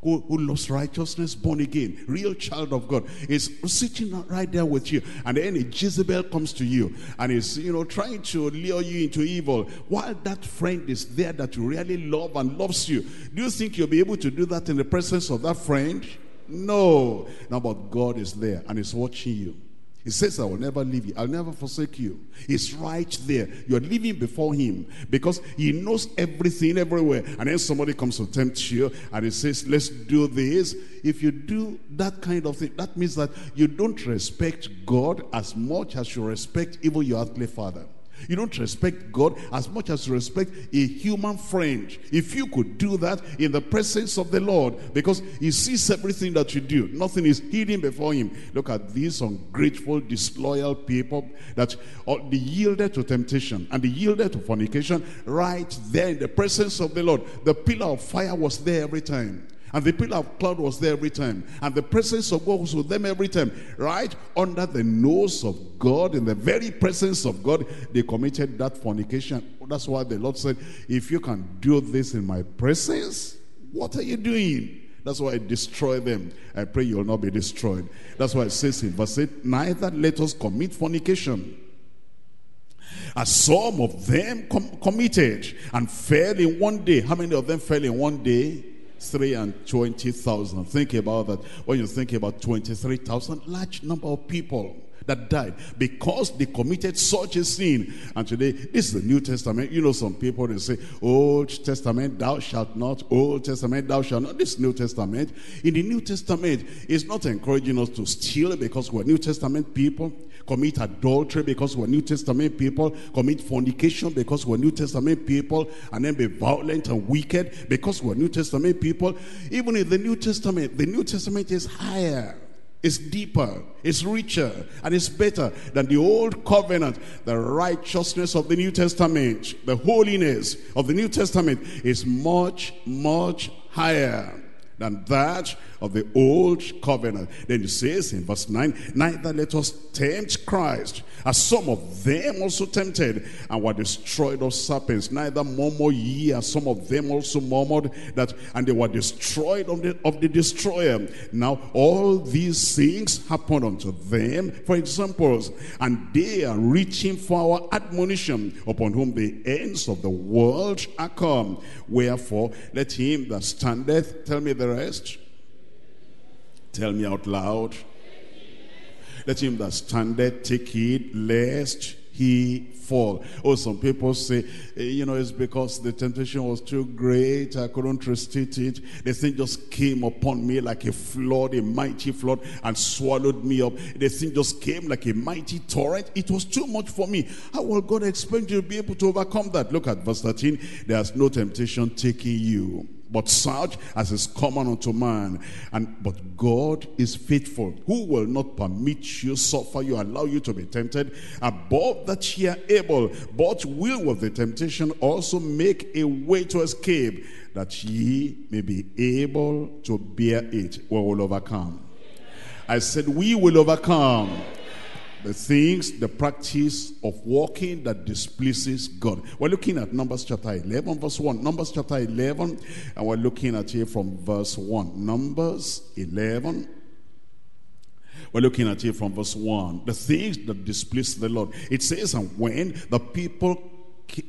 who loves righteousness, born again, real child of God, is sitting right there with you, and then a Jezebel comes to you and is, you know, trying to lure you into evil, while that friend is there that you really love and loves you. Do you think you'll be able to do that in the presence of that friend? No. Now, but God is there and is watching you. He says, I will never leave you. I'll never forsake you. He's right there. You're living before him because he knows everything everywhere. And then somebody comes to tempt you and he says, let's do this. If you do that kind of thing, that means that you don't respect God as much as you respect even your earthly father. You don't respect God as much as you respect a human friend. If you could do that in the presence of the Lord, because he sees everything that you do, nothing is hidden before him. Look at these ungrateful, disloyal people that they yielded to temptation and they yielded to fornication right there in the presence of the Lord. The pillar of fire was there every time. And the pillar of cloud was there every time. And the presence of God was with them every time. Right under the nose of God, in the very presence of God, they committed that fornication. That's why the Lord said, if you can do this in my presence, what are you doing? That's why I destroy them. I pray you will not be destroyed. That's why it says in verse 8, neither let us commit fornication, as some of them committed and fell in one day. How many of them fell in one day? 320,000. Think about that. When you think about 23,000, large number of people that died because they committed such a sin. And today, this is the New Testament. You know, some people, they say, Old Testament, thou shalt not. Old Testament, thou shalt not. This New Testament. In the New Testament, it's not encouraging us to steal because we're New Testament people. Commit adultery because we're New Testament people. Commit fornication because we're New Testament people. And then be violent and wicked because we're New Testament people. Even in the New Testament is higher. It's deeper. It's richer. And it's better than the old covenant. The righteousness of the New Testament, the holiness of the New Testament is much, much higher than that of the old covenant. Then it says in verse 9, neither let us tempt Christ, as some of them also tempted, and were destroyed of serpents. Neither murmur ye, as some of them also murmured, that, and they were destroyed of the destroyer. Now all these things happened unto them for examples, and they are reaching for our admonition, upon whom the ends of the world are come. Wherefore let him that standeth, tell me the rest. Tell me out loud. Let him that standeth take heed lest he fall. Oh, some people say, you know, it's because the temptation was too great, I couldn't resist it. The thing just came upon me like a flood, a mighty flood, and swallowed me up. The thing just came like a mighty torrent. It was too much for me. How will God expect you to be able to overcome that? Look at verse 13. There is no temptation taking you, but such as is common unto man. But God is faithful, who will not permit you, suffer you, allow you to be tempted above that ye are able, but will with the temptation also make a way to escape, that ye may be able to bear it. We will overcome. I said we will overcome the things, the practice of walking that displeases God. We're looking at Numbers chapter 11, verse 1. Numbers chapter 11, and we're looking at here from verse 1. Numbers 11. We're looking at here from verse 1. The things that displease the Lord. It says, and when the people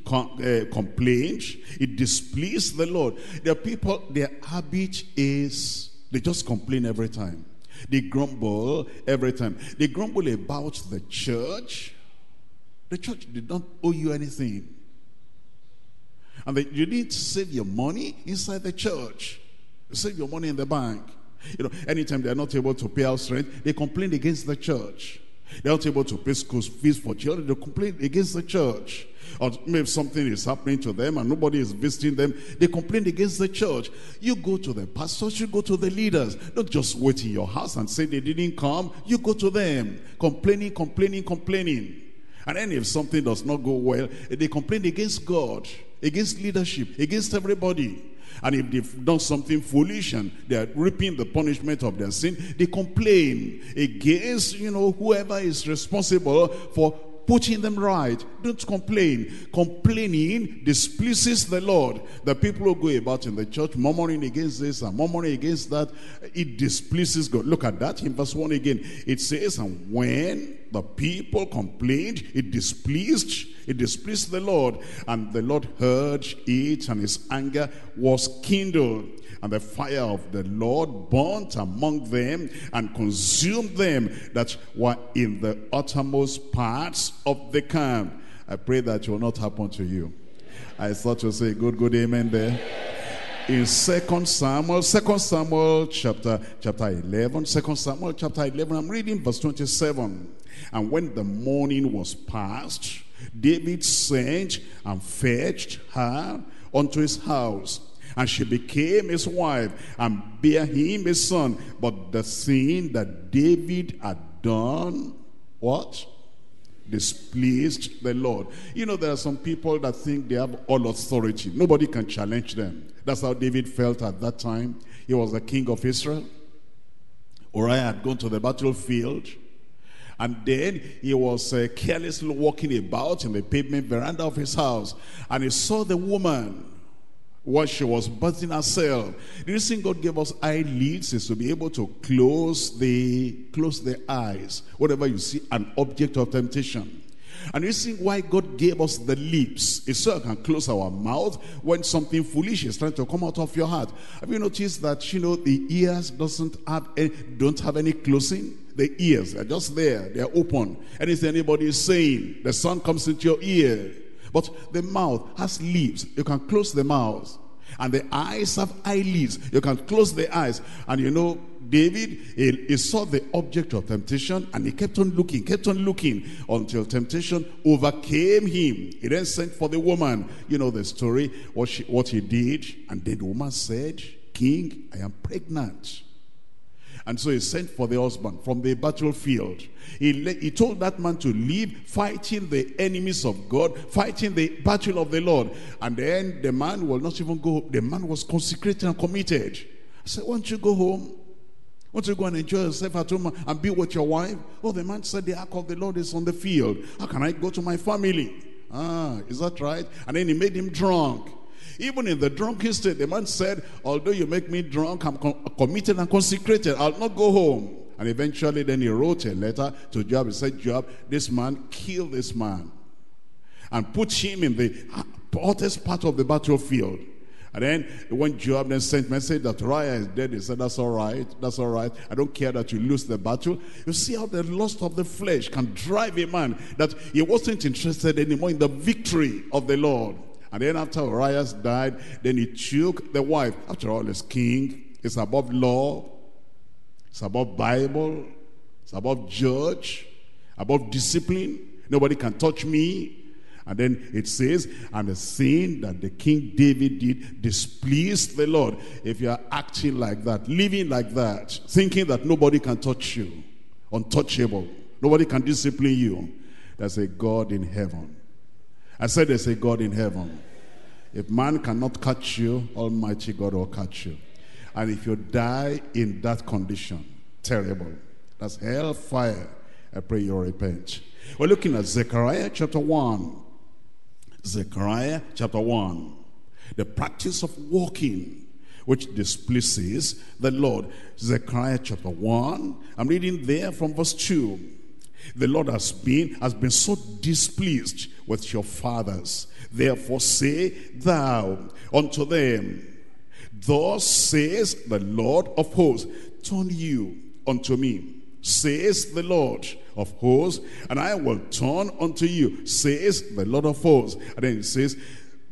complained, it displeased the Lord. The people, their habit is, they just complain every time. They grumble every time. They grumble about the church. The church did not owe you anything. And you need to save your money inside the church. Save your money in the bank. You know, anytime they are not able to pay house rent, they complain against the church. They are not able to pay school fees for children, they complain against the church. Or maybe something is happening to them and nobody is visiting them, they complain against the church. You go to the pastors, you go to the leaders. Don't just wait in your house and say they didn't come. You go to them, complaining, complaining, complaining. And then if something does not go well, they complain against God, against leadership, against everybody. And if they've done something foolish and they're reaping the punishment of their sin, they complain against, you know, whoever is responsible for putting them right. Don't complain. Complaining displeases the Lord. The people who go about in the church murmuring against this and murmuring against that, it displeases God. Look at that in verse 1 again. It says, and when the people complained, it displeased the Lord. And the Lord heard it, and his anger was kindled. And the fire of the Lord burnt among them and consumed them that were in the uttermost parts of the camp. I pray that will not happen to you. I thought you'll say good amen there. In 2 Samuel chapter 11, 2 Samuel chapter 11, I'm reading verse 27. And when the morning was past, David sent and fetched her unto his house. And she became his wife and bare him a son. But the sin that David had done, what? displeased the Lord. You know, there are some people that think they have all authority. Nobody can challenge them. That's how David felt at that time. He was the king of Israel. Uriah had gone to the battlefield. And then he was carelessly walking about in the pavement veranda of his house. And he saw the woman while she was bathing herself. The reason God gave us eye lids is to be able to close the eyes whenever you see an object of temptation. And the reason why God gave us the lips is so I can close our mouth when something foolish is trying to come out of your heart. Have you noticed that, you know, the ears don't have any closing? The ears are just there. They are open. Anything anybody is saying, the sound comes into your ear. But the mouth has lips. You can close the mouth. And the eyes have eyelids. You can close the eyes. And you know, David, he saw the object of temptation and he kept on looking until temptation overcame him. He then sent for the woman. You know the story, what he did. And then the woman said, "King, I am pregnant." And so he sent for the husband from the battlefield. He told that man to leave, fighting the enemies of God, fighting the battle of the Lord. And then the man will not even go home. The man was consecrated and committed. I said, "Won't you go home? Won't you go and enjoy yourself at home and be with your wife?" "Oh," the man said, "the ark of the Lord is on the field. How can I go to my family?" "Ah, is that right?" And then he made him drunk. Even in the drunken state, the man said, "Although you make me drunk, I'm committed and consecrated. I'll not go home." And eventually then he wrote a letter to Joab. He said, "Joab, this man, kill this man. And put him in the hottest part of the battlefield." And then when Joab then sent message that Uriah is dead, he said, that's all right. "I don't care that you lose the battle." You see how the lust of the flesh can drive a man that he wasn't interested anymore in the victory of the Lord. And then after Uriah died, then he took the wife. After all, he's king. It's above law. It's above Bible. It's above judge. Above discipline. Nobody can touch me. And then it says, and the sin that the king David did displeased the Lord. If you are acting like that, living like that, thinking that nobody can touch you, untouchable, nobody can discipline you, there's a God in heaven. I said there's a God in heaven. If man cannot catch you, Almighty God will catch you. And if you die in that condition, terrible. That's hellfire. I pray you repent. We're looking at Zechariah chapter 1. Zechariah chapter 1. The practice of walking which displeases the Lord. Zechariah chapter 1. I'm reading there from verse 2. "The Lord has been so displeased with your fathers. Therefore say thou unto them, Thus says the Lord of hosts, turn you unto me, says the Lord of hosts, and I will turn unto you, says the Lord of hosts." And then it says,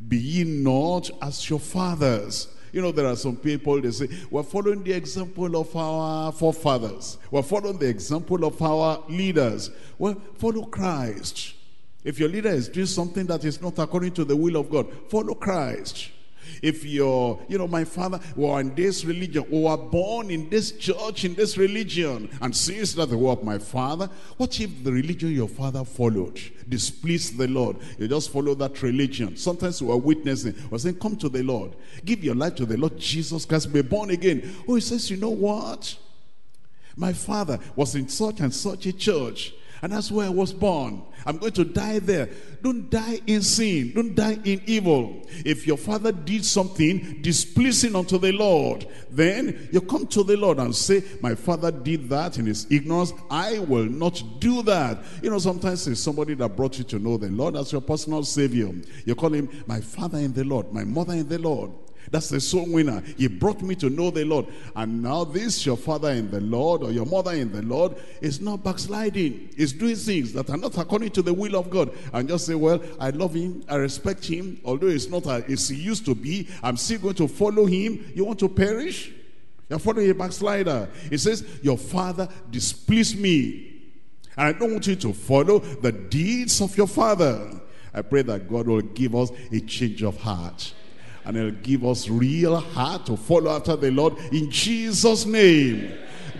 "Be ye not as your fathers." You know, there are some people, they say, "We're following the example of our forefathers. We're following the example of our leaders." Well, follow Christ. If your leader is doing something that is not according to the will of God, follow Christ. If you're, you know, "My father were in this religion, or were born in this church, in this religion, and since that the word of my father," what if the religion your father followed displeased the Lord? You just follow that religion. Sometimes we are witnessing, we're saying, "Come to the Lord, give your life to the Lord Jesus Christ, be born again." Oh, he says, "You know what? My father was in such and such a church, and that's where I was born. I'm going to die there." Don't die in sin. Don't die in evil. If your father did something displeasing unto the Lord, then you come to the Lord and say, "My father did that in his ignorance. I will not do that." You know, sometimes it's somebody that brought you to know the Lord as your personal Savior. You call him, "My father in the Lord, my mother in the Lord." That's the soul winner. He brought me to know the Lord. And now this, your father in the Lord or your mother in the Lord, is not backsliding. Is doing things that are not according to the will of God. And just say, "Well, I love him. I respect him. Although it's not as he used to be, I'm still going to follow him." You want to perish? You're following a backslider. It says, "Your father displeased me. And I don't want you to follow the deeds of your father." I pray that God will give us a change of heart. And it'll give us real heart to follow after the Lord in Jesus' name.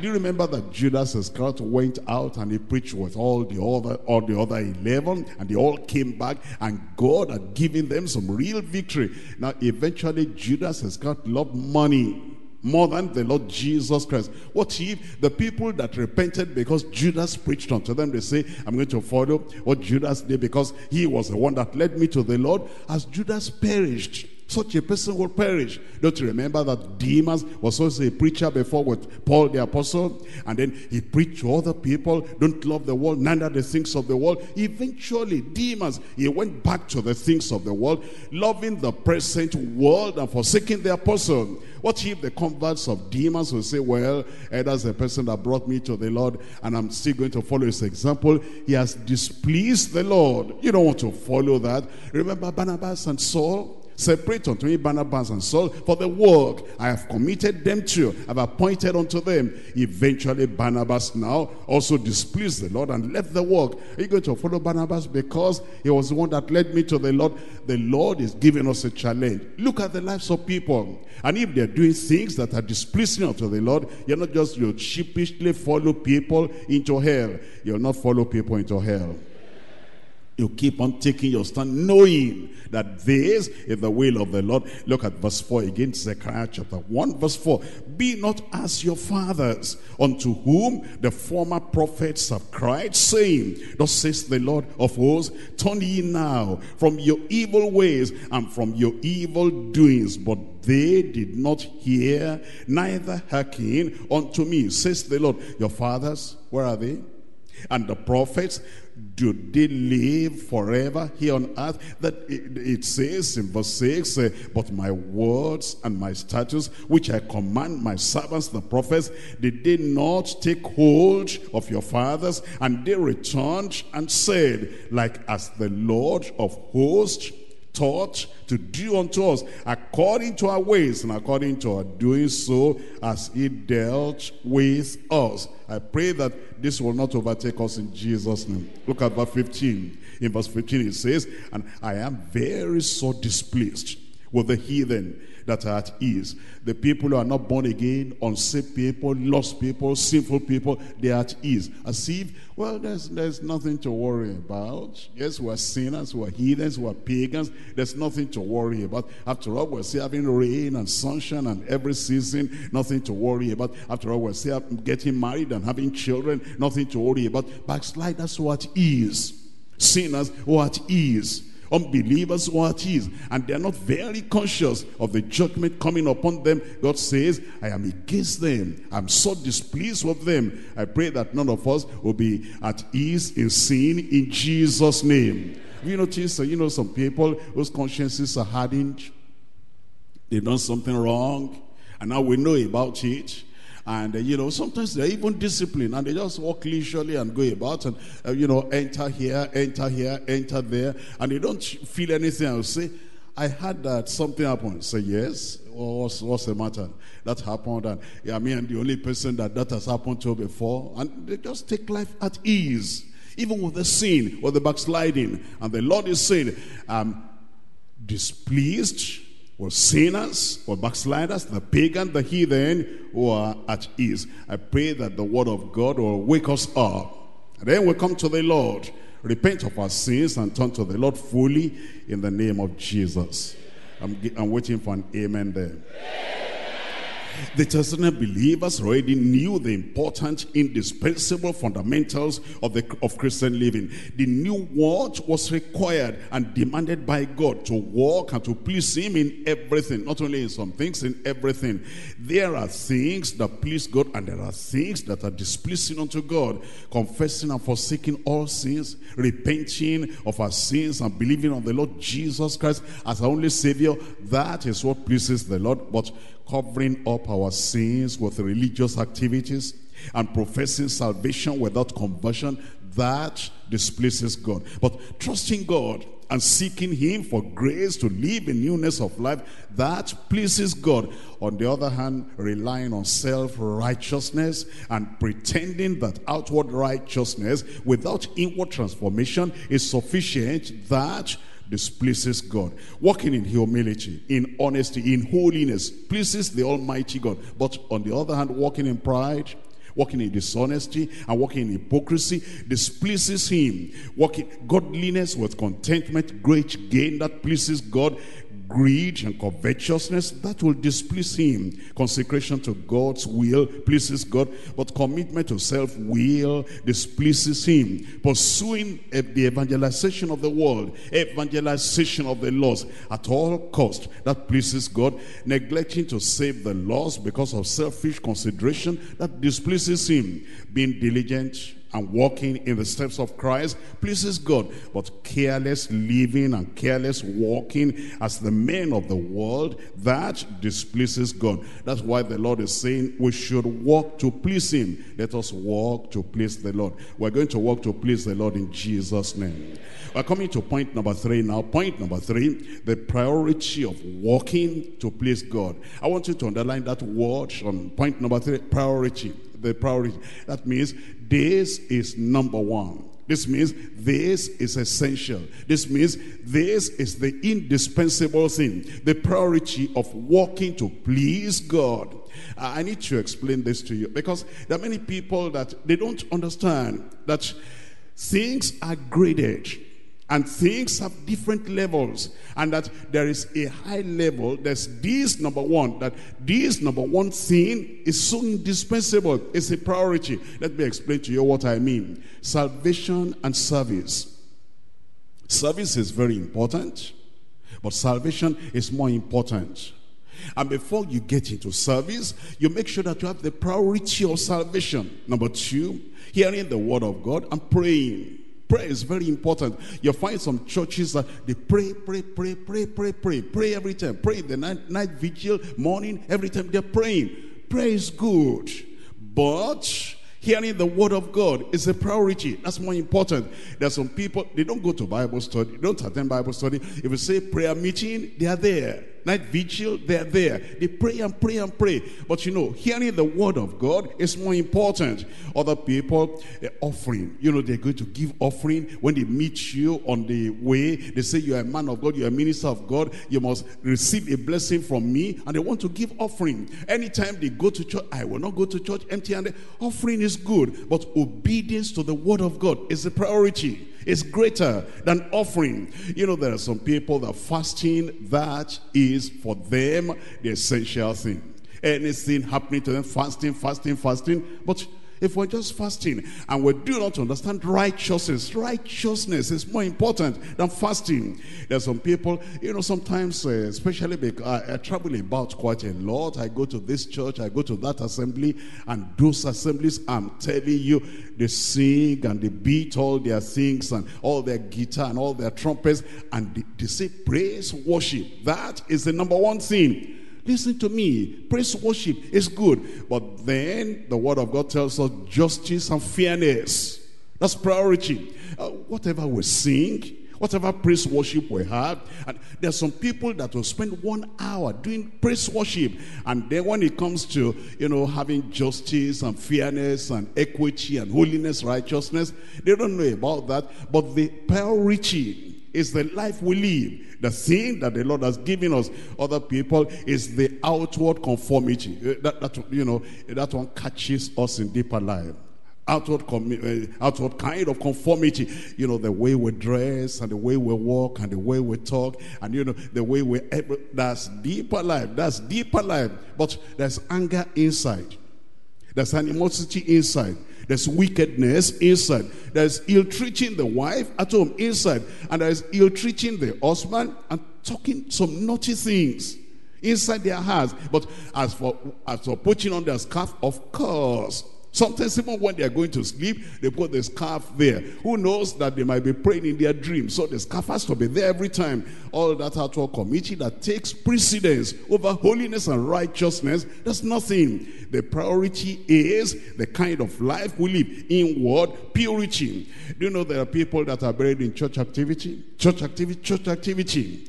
Do you remember that Judas Iscariot went out and he preached with all the other 11, and they all came back, and God had given them some real victory. Now, eventually, Judas Iscariot loved money more than the Lord Jesus Christ. What if the people that repented because Judas preached unto them, they say, I'm going to follow what Judas did because he was the one that led me to the Lord. As Judas perished, such a person will perish. Don't you remember that Demas was also a preacher before with Paul the Apostle? And then he preached to other people, don't love the world, neither the things of the world. Eventually, Demas, he went back to the things of the world, loving the present world and forsaking the apostle. What if the converts of Demas will say, well, that's the person that brought me to the Lord, and I'm still going to follow his example. He has displeased the Lord. You don't want to follow that. Remember Barnabas and Saul? Separate unto me Barnabas and Saul for the work I have committed them to, I have appointed unto them. Eventually, Barnabas now also displeased the Lord and left the work. Are you going to follow Barnabas because he was the one that led me to the Lord? The Lord is giving us a challenge. Look at the lives of people. And if they're doing things that are displeasing unto the Lord, you sheepishly follow people into hell. You'll not follow people into hell. You keep on taking your stand, knowing that this is the will of the Lord. Look at verse 4 again, Zechariah chapter 1, verse 4. Be not as your fathers, unto whom the former prophets have cried, saying, thus says the Lord of hosts, turn ye now from your evil ways and from your evil doings. But they did not hear, neither hearken unto me, says the Lord. Your fathers, where are they? And the prophets, do they live forever here on earth? That it says in verse 6, but my words and my statutes, which I command my servants, the prophets, did they not take hold of your fathers? And they returned and said, like as the Lord of hosts taught to do unto us, according to our ways and according to our doing, so as he dealt with us. I pray that this will not overtake us in Jesus' name. Look at verse 15. In verse 15 it says, and I am very sore displeased with the heathen that are at ease. The people who are not born again, unsaved people, lost people, sinful people, they are at ease. As if, well, there's nothing to worry about. Yes, we're sinners, we're heathens, we're pagans. There's nothing to worry about. After all, we're still having rain and sunshine and every season, nothing to worry about. After all, we're still getting married and having children, nothing to worry about. Backsliders who are at ease. Sinners who are at ease. Unbelievers who are at ease, and they are not very conscious of the judgment coming upon them. God says, I am against them. I'm so displeased with them. I pray that none of us will be at ease in sin in Jesus' name. Have you noticed, some people whose consciences are hardened? They've done something wrong, and now we know about it. And, sometimes they're even disciplined and they just walk leisurely and go about and, enter here, enter here, enter there. And they don't feel anything. I'll say, I heard that something happened. Say, yes, what's the matter? That happened. And me and the only person that has happened to before. And they just take life at ease, even with the sin, with the backsliding. And the Lord is saying, I'm displeased with sinners, or backsliders, the pagan, the heathen, who are at ease. I pray that the word of God will wake us up. And then we come to the Lord, repent of our sins, and turn to the Lord fully in the name of Jesus. I'm waiting for an amen there. The Thessalonian believers already knew the important, indispensable fundamentals of Christian living. They knew what was required and demanded by God to walk and to please him in everything. Not only in some things, in everything. There are things that please God and there are things that are displeasing unto God. Confessing and forsaking all sins, repenting of our sins and believing on the Lord Jesus Christ as our only Savior, that is what pleases the Lord. But covering up our sins with religious activities and professing salvation without conversion, that displeases God. But trusting God and seeking him for grace to live in newness of life, that pleases God. On the other hand, relying on self-righteousness and pretending that outward righteousness without inward transformation is sufficient, that displeases God. Walking in humility, in honesty, in holiness pleases the Almighty God. But on the other hand, walking in pride, walking in dishonesty and walking in hypocrisy displeases him. Walking godliness with contentment, great gain that pleases God, greed and covetousness, that will displease him. Consecration to God's will pleases God, but commitment to self-will displeases him. Pursuing the evangelization of the world, evangelization of the lost at all cost, that pleases God. Neglecting to save the lost because of selfish consideration, that displeases him. Being diligent and walking in the steps of Christ pleases God, but careless living and careless walking as the men of the world, that displeases God. That's why the Lord is saying we should walk to please him. Let us walk to please the Lord. We're going to walk to please the Lord in Jesus' name. We're coming to point number three now. Point number three, the priority of walking to please God. I want you to underline that word on point number three, priority. The priority. That means this is number one. This means this is essential. This means this is the indispensable thing. The priority of walking to please God. I need to explain this to you, because there are many people that they don't understand that things are graded and things have different levels, and that there is a high level. There's this number one, that this number one thing is so indispensable. It's a priority. Let me explain to you what I mean. Salvation and service. Service is very important, but salvation is more important. And before you get into service, you make sure that you have the priority of salvation. Number two, hearing the word of God and praying. Prayer is very important. You find some churches that they pray every time. Pray the night vigil, morning, every time they're praying. Prayer is good, but hearing the word of God is a priority. That's more important. There are some people, they don't go to Bible study, they don't attend Bible study. If you say prayer meeting, they are there. Night vigil, they are there. They pray and pray and pray. But you know, hearing the word of God is more important. Other people, they're offering. You know, they're going to give offering. When they meet you on the way, they say, you are a man of God, you are a minister of God, you must receive a blessing from me. And they want to give offering. Anytime they go to church, I will not go to church empty-handed. Offering is good, but obedience to the word of God is a priority. It's greater than offering. You know, there are some people that fasting, that is for them the essential thing. Anything happening to them, fasting. But if we're just fasting and we do not understand righteousness is more important than fasting. There are some people, you know, sometimes, especially because I travel about quite a lot. I go to this church, I go to that assembly, and those assemblies, I'm telling you, they sing and they beat all their things and all their guitar and all their trumpets, and they say praise, worship. That is the number one thing. Listen to me. Praise, worship is good. But then the word of God tells us justice and fairness. That's priority. Whatever we sing, whatever praise worship we have. And there are some people that will spend 1 hour doing praise worship. And then when it comes to, you know, having justice and fairness and equity and holiness, righteousness, they don't know about that. But the priority is the life we live, the thing that the Lord has given us. Other people is the outward conformity. That you know, that one catches us in deeper life. Outward kind of conformity. You know, the way we dress and the way we walk and the way we talk, and you know, the way we. That's deeper life. But there's anger inside. There's animosity inside. There's wickedness inside. There's ill-treating the wife at home inside. And there's ill-treating the husband and talking some naughty things inside their hearts. But as for putting on their scarf, of course. Sometimes even when they are going to sleep, they put the scarf there. Who knows that they might be praying in their dreams? So the scarf has to be there every time. All that outward committee that takes precedence over holiness and righteousness, that's nothing. The priority is the kind of life we live, inward purity. Do you know there are people that are buried in church activity?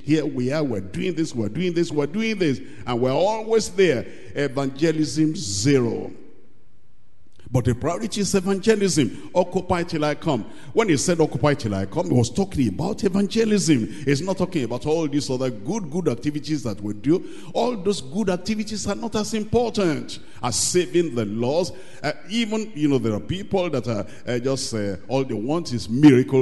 Here we are, we're doing this, and we're always there. Evangelism, zero. But the priority is evangelism. Occupy till I come. When he said occupy till I come, he was talking about evangelism. He's not talking about all these other good activities that we do. All those good activities are not as important as saving the lost. Even, you know, there are people that are just all they want is miracle.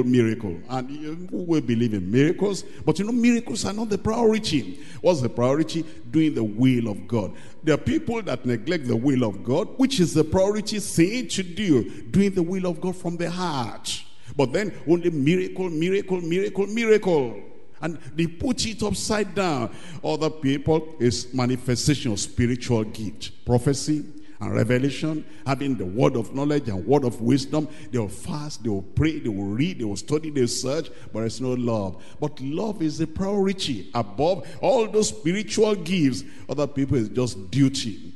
And we believe in miracles. But you know, miracles are not the priority. What's the priority? Doing the will of God. There are people that neglect the will of God, which is the priority thing to do, doing the will of God from the heart. But then only miracle. And they put it upside down. Other people is manifestation of spiritual gift, prophecy and revelation, having the word of knowledge and word of wisdom. They will fast, they will pray, they will read, they will study, they will search, but there's no love. But love is the priority above all those spiritual gifts. Other people is just duty.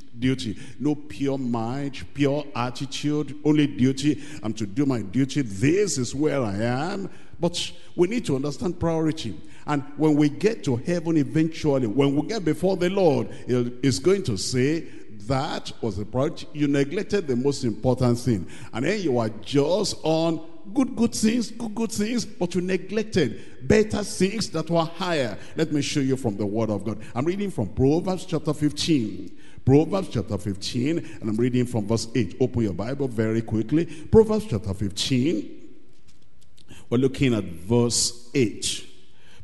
No pure mind, pure attitude, only duty. I'm to do my duty. This is where I am. But we need to understand priority. And when we get to heaven eventually, when we get before the Lord, it's going to say, that was the priority. You neglected the most important thing. And then you are just on good things, but you neglected better things that were higher. Let me show you from the Word of God. I'm reading from Proverbs chapter 15. Proverbs chapter 15, and I'm reading from verse 8. Open your Bible very quickly. Proverbs chapter 15. We're looking at verse 8.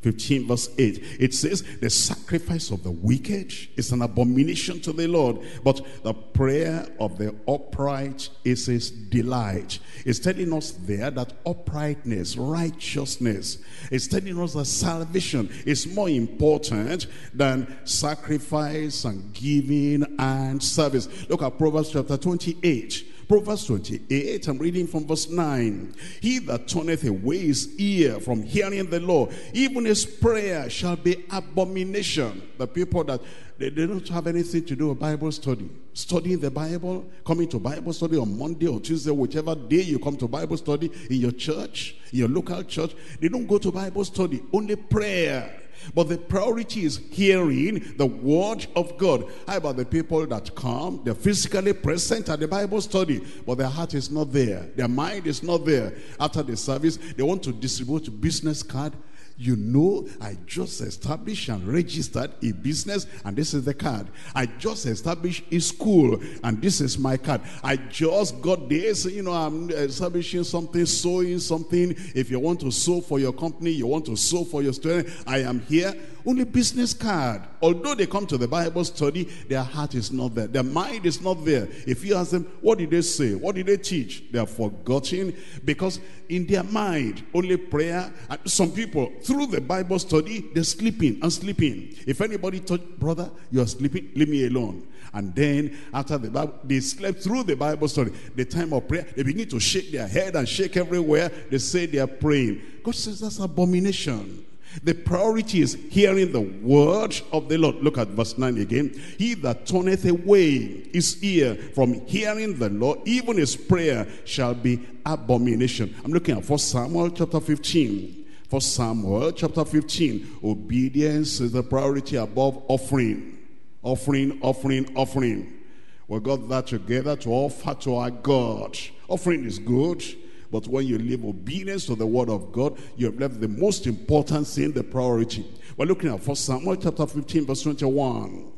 15 verse 8. It says, the sacrifice of the wicked is an abomination to the Lord, but the prayer of the upright is his delight. It's telling us there that uprightness, righteousness, it's telling us that salvation is more important than sacrifice and giving and service. Look at Proverbs chapter 28. Proverbs 28, I'm reading from verse 9. He that turneth away his ear from hearing the law, even his prayer shall be abomination. The people that they don't have anything to do with Bible study. Studying the Bible, coming to Bible study on Monday or Tuesday, whichever day you come to Bible study in your church, in your local church, they don't go to Bible study, only prayer. But the priority is hearing the word of God. How about the people that come, they're physically present at the Bible study, but their heart is not there, their mind is not there. After the service, they want to distribute business card. You know, I just established and registered a business, and this is the card. I just established a school, and this is my card. I just got this, you know, I'm establishing something, sowing something. If you want to sow for your company, you want to sow for your student, I am here. Only business card. Although they come to the Bible study, their heart is not there. Their mind is not there. If you ask them, what did they say? What did they teach? They are forgotten because in their mind, only prayer. And some people, through the Bible study, they're sleeping. If anybody told, brother, you are sleeping, leave me alone. And then after the Bible, they slept through the Bible study. The time of prayer, they begin to shake their head and shake everywhere. They say they are praying. God says that's abomination. The priority is hearing the word of the Lord. Look at verse 9 again. He that turneth away his ear from hearing the Lord, even his prayer shall be abomination. I'm looking at 1 Samuel chapter 15. 1 Samuel chapter 15. Obedience is the priority above offering. Offering. We got that together to offer to our God. Offering is good. But when you live obedience to the word of God, you have left the most important thing, the priority. We're looking at 1 Samuel chapter 15, verse 21.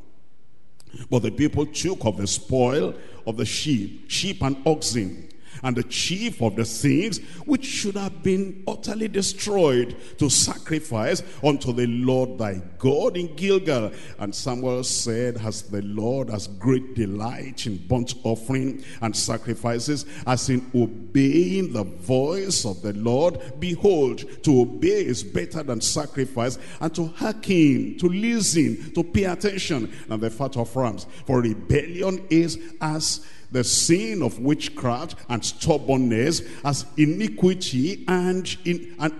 But the people took of the spoil of the sheep and oxen, and the chief of the things which should have been utterly destroyed to sacrifice unto the Lord thy God in Gilgal. And Samuel said, has the Lord as great delight in burnt offering and sacrifices as in obeying the voice of the Lord? Behold, to obey is better than sacrifice, and to hearken, to listen, to pay attention, and the fat of rams. For rebellion is as the sin of witchcraft, and stubbornness, as iniquity and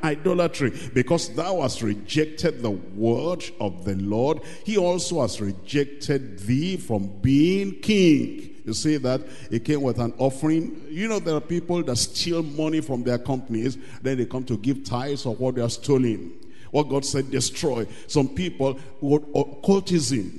idolatry. Because thou hast rejected the word of the Lord, he also has rejected thee from being king. You see that? It came with an offering. You know, there are people that steal money from their companies. Then they come to give tithes of what they are stolen. What God said, destroy. Some people, occultism.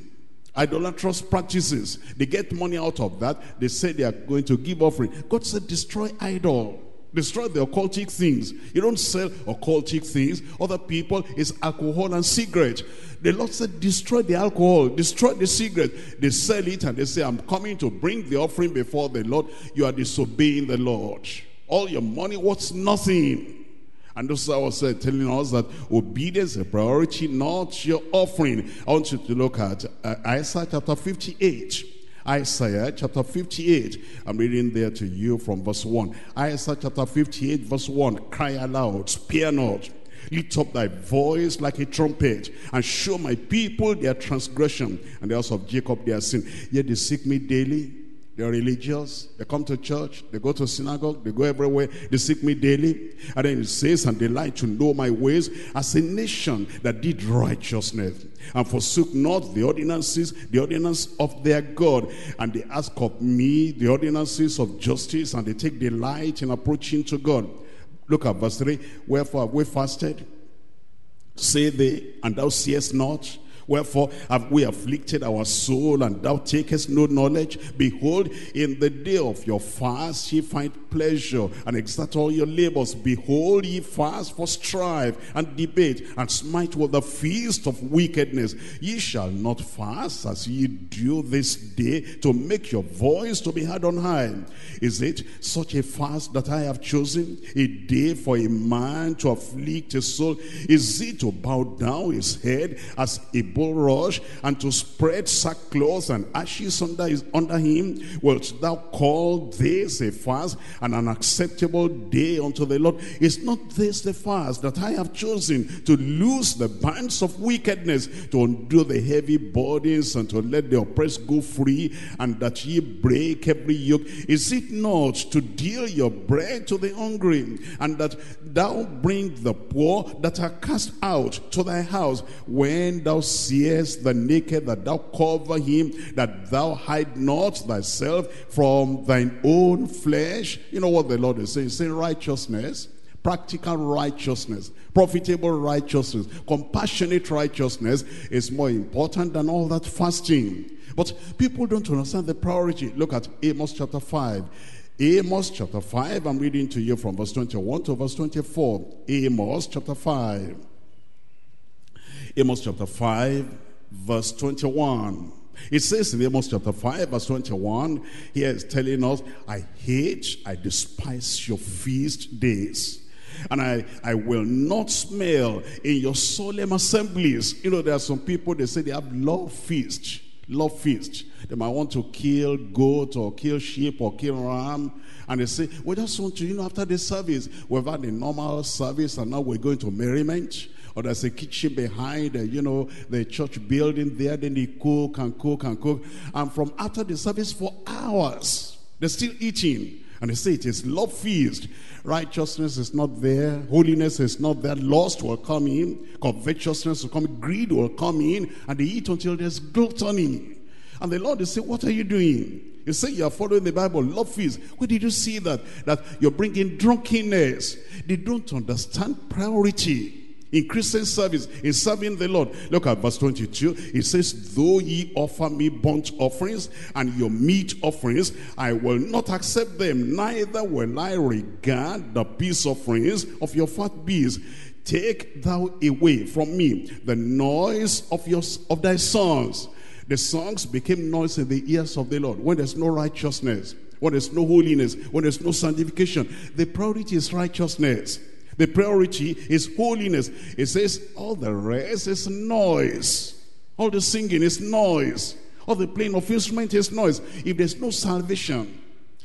idolatrous practices. They get money out of that. They say they are going to give offering. God said, destroy idol. Destroy the occultic things. You don't sell occultic things. Other people, it's alcohol and cigarette. The Lord said, destroy the alcohol, destroy the cigarette. They sell it and they say, I'm coming to bring the offering before the Lord. You are disobeying the Lord. All your money, what's nothing? And those I was telling us that obedience is a priority, not your offering. I want you to look at Isaiah chapter 58. Isaiah chapter 58. I'm reading there to you from verse 1. Isaiah chapter 58 verse 1. Cry aloud, spare not. Lift up thy voice like a trumpet, and show my people their transgression, and the house of Jacob their sin. Yet they seek me daily. They're religious. They come to church. They go to synagogue. They go everywhere. They seek me daily. And then it says, and they delight to know my ways, as a nation that did righteousness and forsook not the ordinances of their God. And they ask of me the ordinances of justice, and they take delight in approaching to God. Look at verse 3. Wherefore have we fasted, say they, and thou seest not? Wherefore have we afflicted our soul, and thou takest no knowledge? Behold, in the day of your fast ye find pleasure, and exert all your labors. Behold, ye fast for strife and debate, and smite with the feast of wickedness. Ye shall not fast as ye do this day, to make your voice to be heard on high. Is it such a fast that I have chosen, a day for a man to afflict his soul? Is it to bow down his head as a bulrush, and to spread sackcloth and ashes under him? Wilt thou call this a fast, and an acceptable day unto the Lord? Is not this the fast that I have chosen, to loose the bands of wickedness, to undo the heavy burdens, and to let the oppressed go free, and that ye break every yoke? Is it not to deal your bread to the hungry, and that thou bring the poor that are cast out to thy house? When thou seest the naked, that thou cover him, that thou hide not thyself from thine own flesh? You know what the Lord is saying? He's saying righteousness, practical righteousness, profitable righteousness, compassionate righteousness is more important than all that fasting. But people don't understand the priority. Look at Amos chapter 5. Amos chapter 5, I'm reading to you from verse 21 to verse 24. Amos chapter 5. Amos chapter 5 verse 21. It says in Amos chapter 5 verse 21, here is telling us, I despise your feast days, and I will not smell in your solemn assemblies. You know, there are some people, they say they have love feast. They might want to kill goat or kill sheep or kill ram, and they say, we just want to, after the service, we've had a normal service, and now we're going to merriment. Or there's a kitchen behind, the church building there. Then they cook. And from after the service for hours, they're still eating. And they say it is love feast. Righteousness is not there. Holiness is not there. Lust will come in. Covetousness will come in. Greed will come in. And they eat until there's gluttony. And the Lord will say, what are you doing? You say you are following the Bible, love feast. Where did you see that you're bringing drunkenness? They don't understand priority. Increasing service in serving the Lord. Look at verse 22. It says, though ye offer me burnt offerings and your meat offerings, I will not accept them, neither will I regard the peace offerings of your fat beasts. Take thou away from me the noise of thy songs. The songs became noise in the ears of the Lord. When there's no righteousness, when there's no holiness, when there's no sanctification, the priority is righteousness. The priority is holiness. It says all the rest is noise. All the singing is noise. All the playing of instrument is noise. If there's no salvation,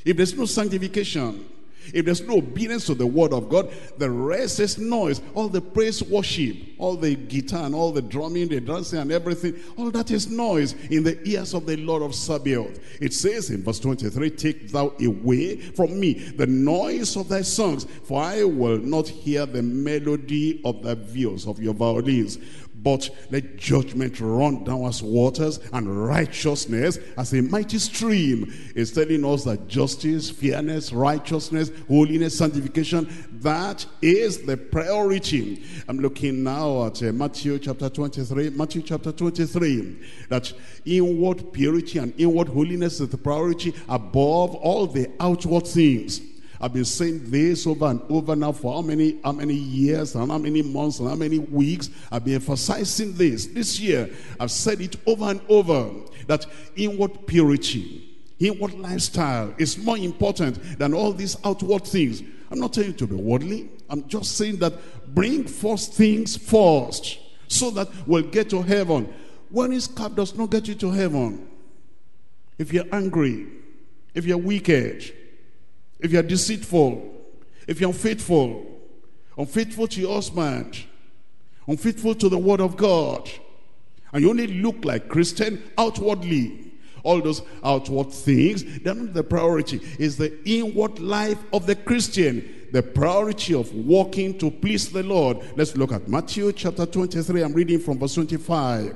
if there's no sanctification, if there's no obedience to the word of God, the rest is noise. All the praise worship, all the guitar and all the drumming, the dancing and everything, all that is noise in the ears of the Lord of Sabaoth. It says in verse 23, take thou away from me the noise of thy songs, for I will not hear the melody of the viols of your violins. But let judgment run down as waters and righteousness as a mighty stream. It's telling us that justice, fairness, righteousness, holiness, sanctification, that is the priority. I'm looking now at Matthew chapter 23. Matthew chapter 23. That inward purity and inward holiness is the priority above all the outward things. I've been saying this over and over now for how many years and how many months and how many weeks. I've been emphasizing this year. I've said it over and over, that inward purity, inward lifestyle is more important than all these outward things. I'm not telling you to be worldly. I'm just saying that bring first things first, so that we'll get to heaven. Wearing scarf does not get you to heaven. If you're angry, if you're wicked, if you're deceitful, if you're unfaithful to your husband, unfaithful to the word of God, and you only look like Christian outwardly, all those outward things, they're not the priority. It's the inward life of the Christian, the priority of walking to please the Lord. Let's look at Matthew chapter 23. I'm reading from verse 25.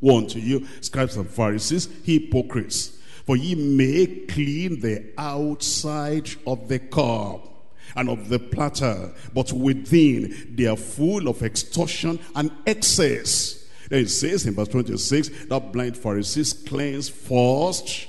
Woe to you, scribes and Pharisees, hypocrites! For ye make clean the outside of the cup and of the platter, but within they are full of extortion and excess. Then it says in verse 26, that blind Pharisees, cleanse first.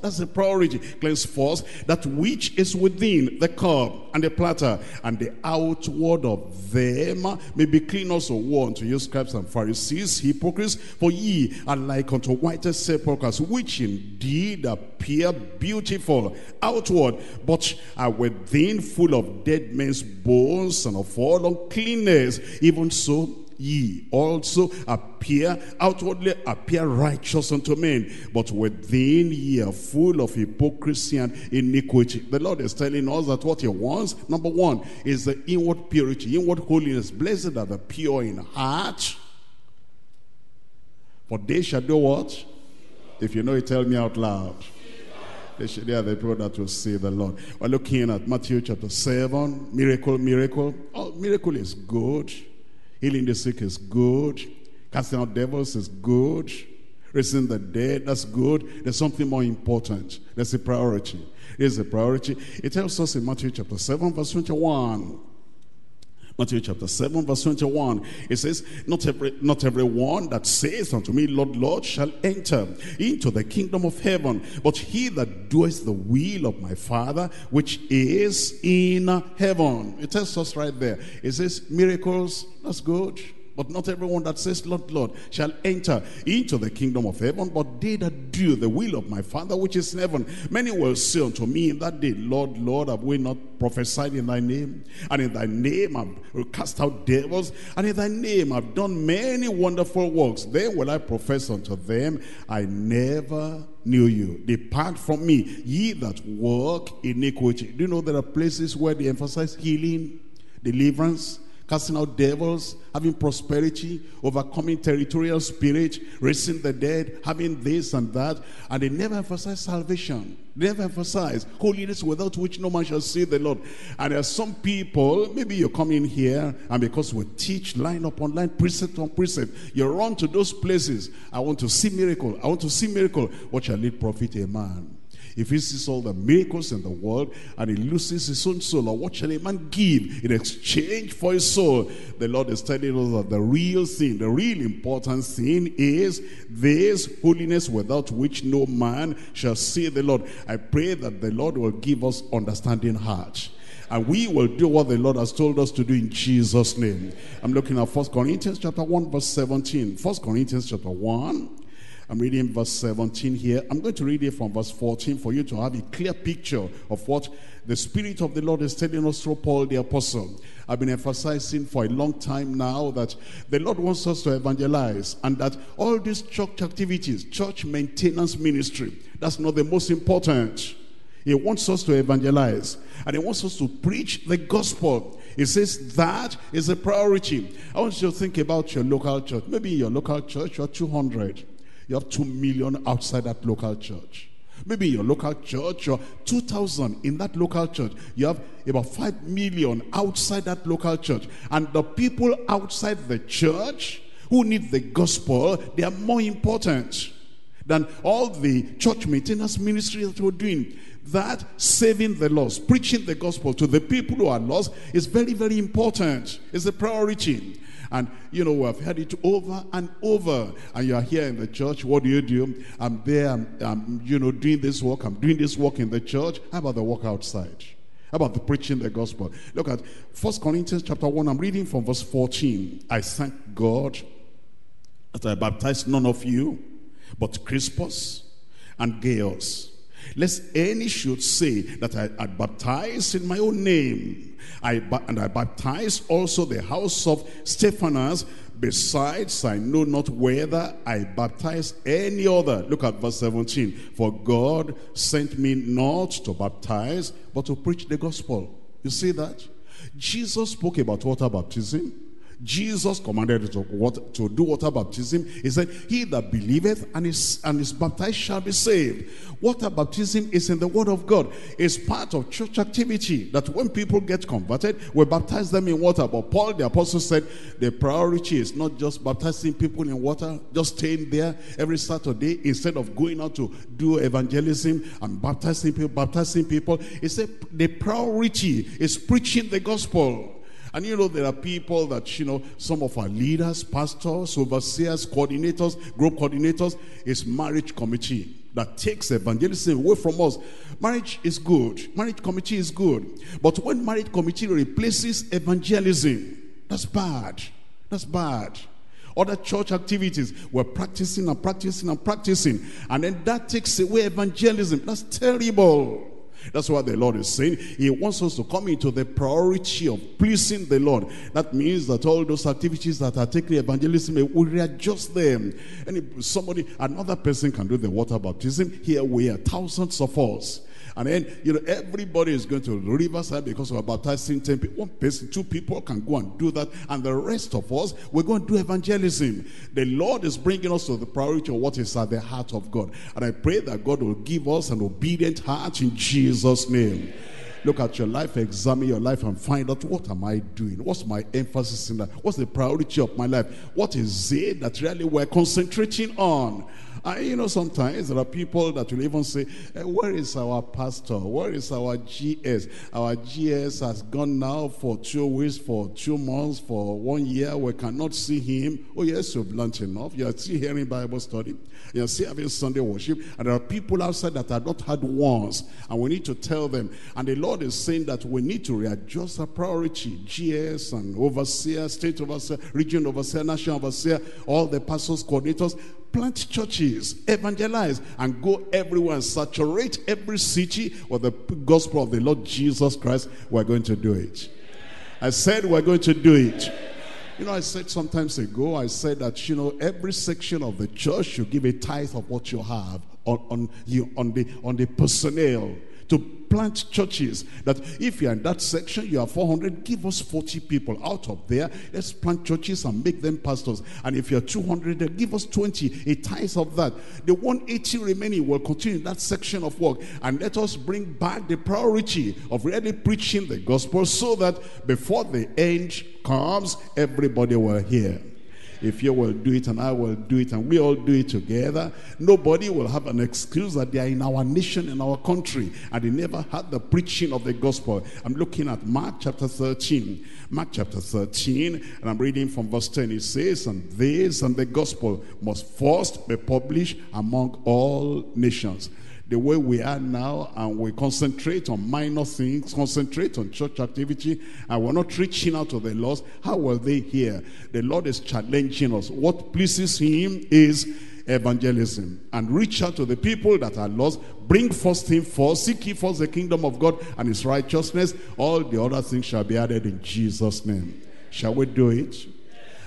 That's the priority. Cleanse first that which is within the cup and the platter, and the outward of them may be clean also. Woe unto you, scribes and Pharisees, hypocrites! For ye are like unto whited sepulchres, which indeed appear beautiful outward, but are within full of dead men's bones and of all uncleanness. Even so, ye also appear outwardly, appear righteous unto men, but within ye are full of hypocrisy and iniquity. The Lord is telling us that what he wants, number one, is the inward purity, inward holiness. Blessed are the pure in heart, for they shall do what? If you know it, tell me out loud. They are the people that will see the Lord. We're looking at Matthew chapter 7. Miracle. Oh, miracle is good. Healing the sick is good. Casting out devils is good. Raising the dead, that's good. There's something more important. That's a priority. It's a priority. It tells us in Matthew chapter 7, verse 21. Matthew chapter 7, verse 21. It says, Not everyone that says unto me, Lord, Lord, shall enter into the kingdom of heaven, but he that doeth the will of my Father which is in heaven. It tells us right there. It says, miracles, that's good. But not everyone that says, Lord, Lord, shall enter into the kingdom of heaven, but they that do the will of my Father which is in heaven. Many will say unto me in that day, Lord, Lord, have we not prophesied in thy name? And in thy name I've cast out devils, and in thy name I've done many wonderful works. Then will I profess unto them, I never knew you. Depart from me, ye that work iniquity. Do you know there are places where they emphasize healing, deliverance, casting out devils, having prosperity, overcoming territorial spirit, raising the dead, having this and that. And they never emphasize salvation. They never emphasize holiness, without which no man shall see the Lord. And there are some people, maybe you come in here, and because we teach line upon line, precept on precept, you run to those places. I want to see miracle. I want to see miracle. What shall it profit a man if he sees all the miracles in the world and he loses his own soul? Or what shall a man give in exchange for his soul? The Lord is telling us that the real thing, the real important thing is this holiness, without which no man shall see the Lord. I pray that the Lord will give us understanding hearts, and we will do what the Lord has told us to do in Jesus' name. I'm looking at 1 Corinthians chapter 1 verse 17. 1 Corinthians chapter 1. I'm reading verse 17 here. I'm going to read it from verse 14 for you to have a clear picture of what the Spirit of the Lord is telling us through Paul the Apostle. I've been emphasizing for a long time now that the Lord wants us to evangelize, and that all these church activities, church maintenance ministry, that's not the most important. He wants us to evangelize, and he wants us to preach the gospel. He says that is a priority. I want you to think about your local church. Maybe in your local church, you're 200. You have 2 million outside that local church. Maybe your local church, or 2,000 in that local church. You have about 5 million outside that local church. And the people outside the church who need the gospel, they are more important than all the church maintenance ministry that we're doing. That saving the lost, preaching the gospel to the people who are lost is very, very important. It's a priority. And, you know, I've heard it over and over. And you're here in the church. What do? I'm there. I'm you know, doing this work. I'm doing this work in the church. How about the work outside? How about the preaching the gospel? Look at 1 Corinthians chapter 1. I'm reading from verse 14. I thank God that I baptized none of you, but Crispus and Gaius, lest any should say that I baptized in my own name. I baptized also the house of Stephanas. Besides, I know not whether I baptized any other. Look at verse 17. For God sent me not to baptize, but to preach the gospel. You see that? Jesus spoke about water baptism. Jesus commanded to do water baptism. He said, he that believeth and is baptized shall be saved. Water baptism is in the word of God. It's part of church activity, that when people get converted, we baptize them in water. But Paul the apostle said, the priority is not just baptizing people in water, just staying there every Saturday instead of going out to do evangelism and baptizing people. He said, the priority is preaching the gospel. And you know, there are people that, you know, some of our leaders, pastors, overseers, coordinators, group coordinators, is marriage committee that takes evangelism away from us. Marriage is good. Marriage committee is good. But when marriage committee replaces evangelism, that's bad. That's bad. Other church activities, we're practicing. And then that takes away evangelism. That's terrible. That's what the Lord is saying. He wants us to come into the priority of pleasing the Lord. That means that all those activities that are taking evangelism, we readjust them. And another person can do the water baptism. Here we are, thousands of us. And then, you know, everybody is going to the riverside because we're baptizing 10 people. One person, two people can go and do that. And the rest of us, we're going to do evangelism. The Lord is bringing us to the priority of what is at the heart of God. And I pray that God will give us an obedient heart in Jesus' name. Look at your life, examine your life, and find out, what am I doing? What's my emphasis in that? What's the priority of my life? What is it that really we're concentrating on? And you know, sometimes there are people that will even say, hey, where is our pastor? Where is our GS? Our GS has gone now for 2 weeks, for 2 months, for 1 year. We cannot see him. Oh, yes, you've learned enough. You're still hearing Bible study. You're still having Sunday worship. And there are people outside that are not had once. And we need to tell them. And the Lord is saying that we need to readjust our priority. GS and overseer, state overseer, region overseer, national overseer, all the pastors, coordinators. Plant churches, evangelize, and go everywhere and saturate every city with the gospel of the Lord Jesus Christ. We're going to do it. I said we're going to do it. You know, I said sometimes ago, I said that, you know, every section of the church should give a tithe of what you have on the personnel. To plant churches, that if you're in that section, you are 400, give us 40 people out of there. Let's plant churches and make them pastors. And if you're 200, give us 20, a tithe of that. The 180 remaining will continue that section of work. And let us bring back the priority of really preaching the gospel, so that before the end comes, everybody will hear. If you will do it, and I will do it, and we all do it together, nobody will have an excuse that they are in our nation, in our country, and they never had the preaching of the gospel. I'm looking at Mark chapter 13. Mark chapter 13, and I'm reading from verse 10. It says, and this and the gospel must first be published among all nations. The way we are now, and we concentrate on minor things, concentrate on church activity, and we're not reaching out to the lost, how will they hear? The Lord is challenging us. What pleases him is evangelism. And reach out to the people that are lost. Bring first him first. Seek ye first the kingdom of God and his righteousness. All the other things shall be added in Jesus' name. Shall we do it?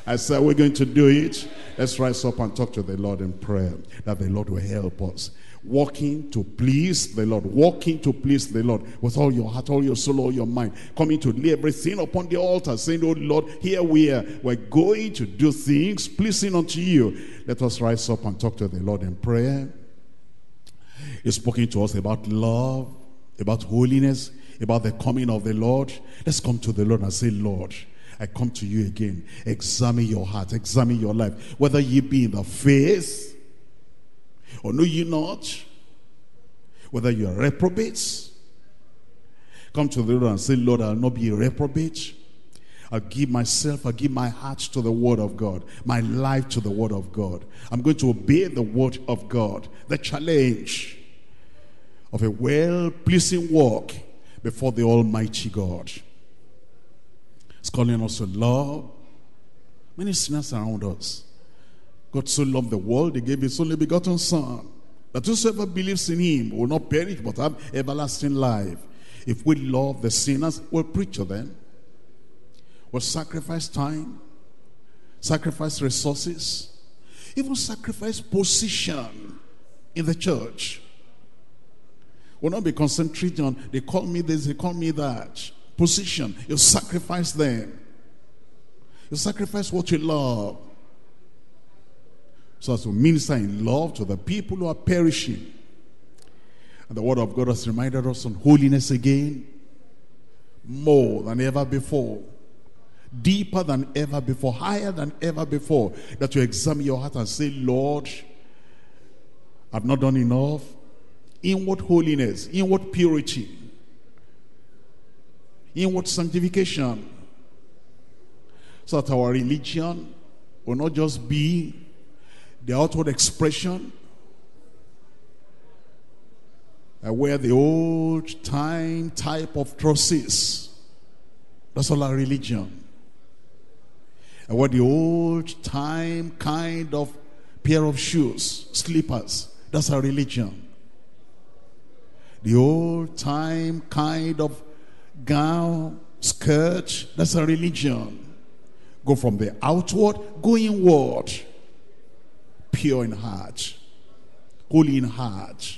I said, we're going to do it. Let's rise up and talk to the Lord in prayer, that the Lord will help us. Walking to please the Lord. Walking to please the Lord with all your heart, all your soul, all your mind. Coming to lay everything upon the altar, saying, oh Lord, here we are. We're going to do things pleasing unto you. Let us rise up and talk to the Lord in prayer. He's spoken to us about love, about holiness, about the coming of the Lord. Let's come to the Lord and say, Lord, I come to you again. Examine your heart, examine your life, whether ye be in the faith or know ye not, whether you are reprobates. Come to the Lord and say, Lord, I'll not be a reprobate. I'll give myself, I'll give my heart to the word of God, my life to the word of God. I'm going to obey the word of God. The challenge of a well-pleasing walk before the Almighty God. It's calling us to love. Many sinners around us. God so loved the world, he gave his only begotten Son, that whosoever believes in him will not perish but have everlasting life. If we love the sinners, we'll preach to them. We'll sacrifice time, sacrifice resources, even sacrifice position in the church. We'll not be concentrating on, they call me this, they call me that. Position, you sacrifice them. You sacrifice what you love, so as to minister in love to the people who are perishing. And the word of God has reminded us on holiness again, more than ever before, deeper than ever before, higher than ever before, that you examine your heart and say, Lord, I've not done enough. Inward holiness, inward purity, inward sanctification, so that our religion will not just be the outward expression. I wear the old time type of dresses. That's all our religion. I wear the old time kind of pair of shoes, slippers. That's our religion. The old time kind of gown, skirt. That's our religion. Go from the outward, go inward. Pure in heart, holy in heart,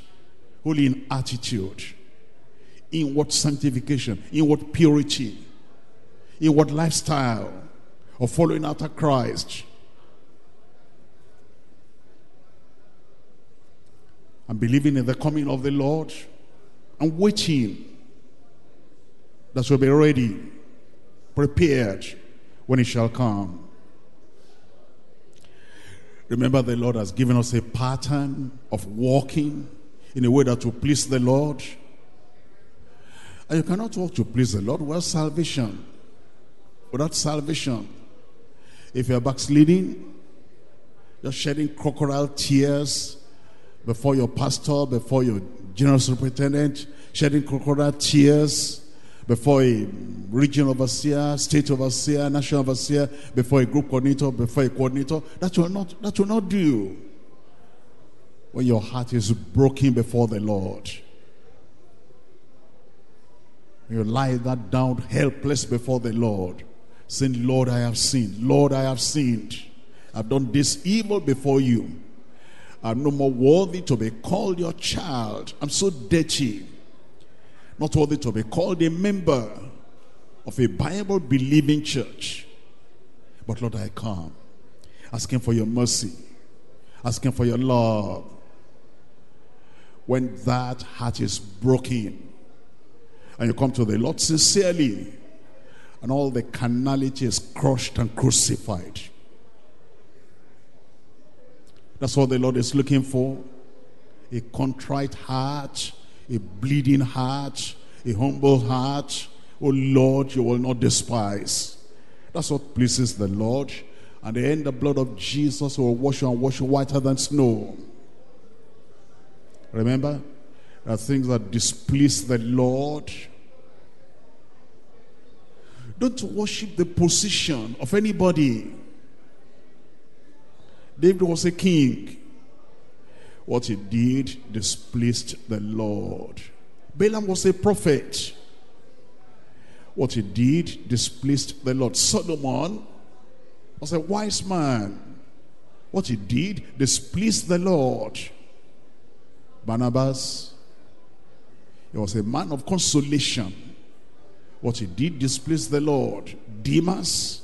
holy in attitude, inward sanctification, inward purity, inward lifestyle of following after Christ. And believing in the coming of the Lord and waiting, that we'll be ready, prepared when it shall come. Remember, the Lord has given us a pattern of walking in a way that will please the Lord. And you cannot walk to please the Lord without salvation. Without salvation. If you're backsliding, you're shedding crocodile tears before your pastor, before your general superintendent, shedding crocodile tears before a region overseer, state overseer, national overseer, before a group coordinator, before a coordinator, that will not do. When your heart is broken before the Lord, you lie that down helpless before the Lord, saying, Lord, I have sinned. Lord, I have sinned. I've done this evil before you. I'm no more worthy to be called your child. I'm so dirty. Not worthy to be called a member of a Bible-believing church. But Lord, I come, asking for your mercy, asking for your love. When that heart is broken and you come to the Lord sincerely, and all the carnality is crushed and crucified. That's what the Lord is looking for. A contrite heart, a bleeding heart, a humble heart. Oh Lord, you will not despise. That's what pleases the Lord. And then the blood of Jesus will wash you whiter than snow. Remember, there are things that displease the Lord. Don't worship the position of anybody. David was a king. What he did displeased the Lord. Balaam was a prophet. What he did displeased the Lord. Solomon was a wise man. What he did displeased the Lord. Barnabas, he was a man of consolation. What he did displeased the Lord. Demas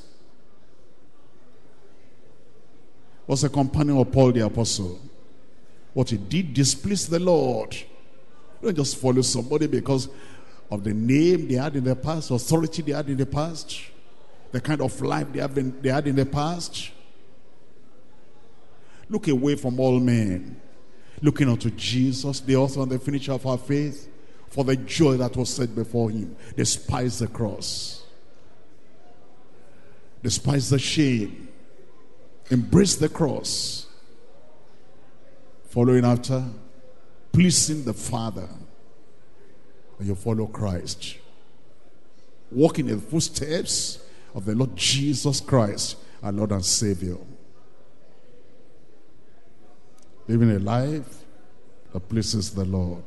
was a companion of Paul the Apostle. What he did displeased the Lord. Don't just follow somebody because of the name they had in the past, authority they had in the past, the kind of life they had in the past. Look away from all men, looking unto Jesus, the author and the finisher of our faith, for the joy that was set before him. Despise the cross. Despise the shame. Embrace the cross. Following after, pleasing the Father. And you follow Christ. Walking in the footsteps of the Lord Jesus Christ, our Lord and Savior. Living a life that pleases the Lord.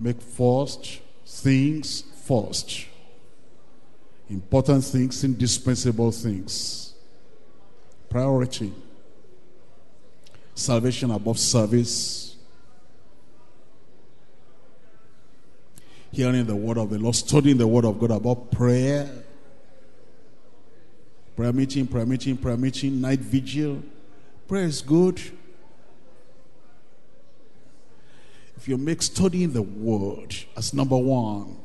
Make first things first. Important things, indispensable things. Priority. Salvation above service. Hearing the word of the Lord, studying the word of God above prayer. Prayer meeting, night vigil. Prayer is good. If you make studying the word as number one,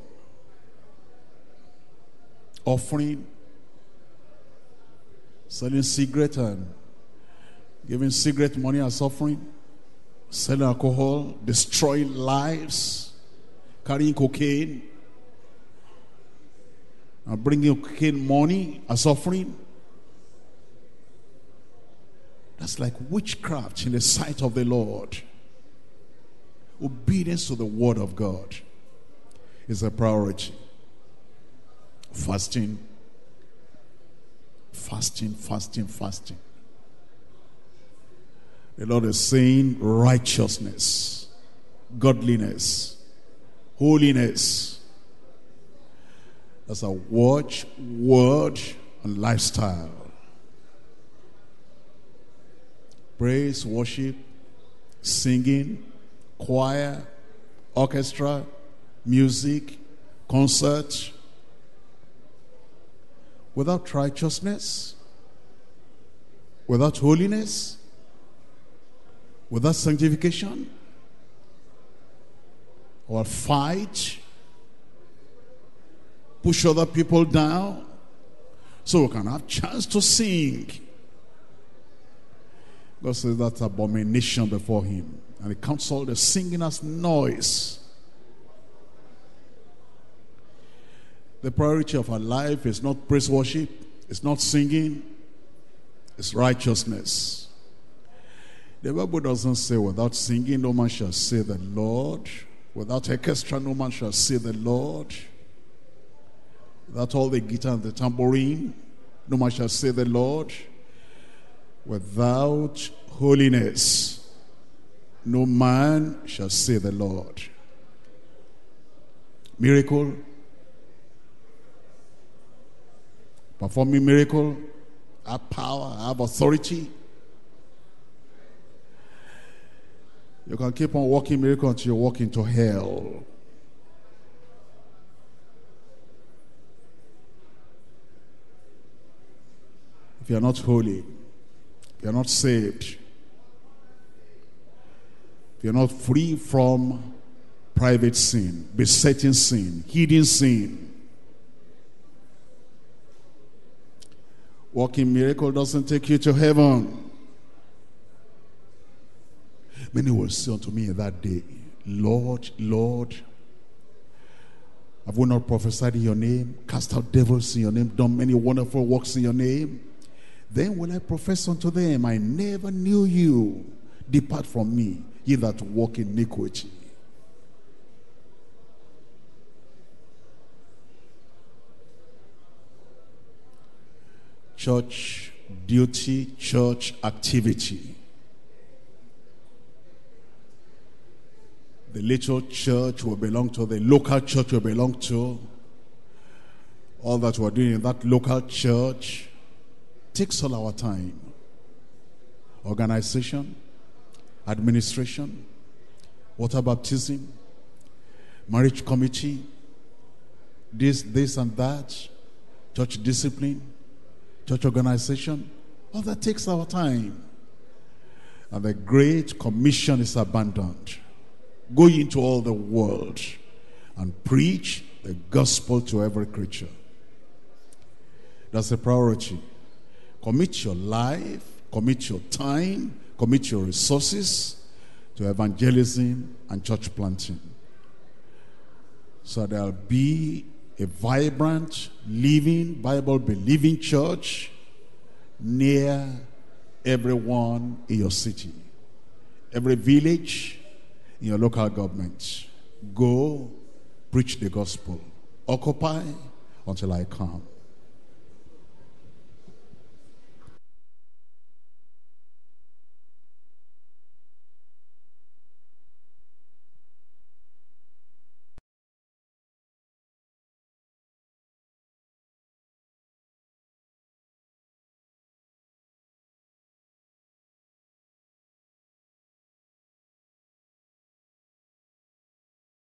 offering, selling cigarette and giving cigarette money as offering, selling alcohol, destroying lives, carrying cocaine, and bringing cocaine money as offering. That's like witchcraft in the sight of the Lord. Obedience to the word of God is a priority. Fasting. The Lord is saying righteousness, godliness, holiness. That's a watch, word, and lifestyle. Praise, worship, singing, choir, orchestra, music, concert. Without righteousness, without holiness, without sanctification, or fight, push other people down, so we can have chance to sing. God says that's abomination before him. And he counts all the singing as noise. The priority of our life is not praise worship. It's not singing. It's righteousness. The Bible doesn't say without singing no man shall say the Lord. Without orchestra no man shall say the Lord. Without all the guitar and the tambourine no man shall say the Lord. Without holiness no man shall say the Lord. Miracle. Performing miracle. I have power. I have authority. You can keep on working miracle until you walk into hell. If you are not holy, if you are not saved, if you are not free from private sin, besetting sin, hidden sin. Walking miracle doesn't take you to heaven. Many will say unto me in that day, Lord, Lord, have we not prophesied in your name, cast out devils in your name, done many wonderful works in your name? Then will I profess unto them, I never knew you. Depart from me, ye that walk in iniquity. Church duty, church activity. The little church will belong to, the local church will belong to. All that we're doing in that local church takes all our time. Organization, administration, water baptism, marriage committee, this and that, church discipline, church organization. All that takes our time. And the great commission is abandoned. Go into all the world and preach the gospel to every creature. That's a priority. Commit your life, commit your time, commit your resources to evangelism and church planting, so there'll be a vibrant, living, Bible-believing church near everyone in your city, every village, in your local government. Go preach the gospel. Occupy until I come.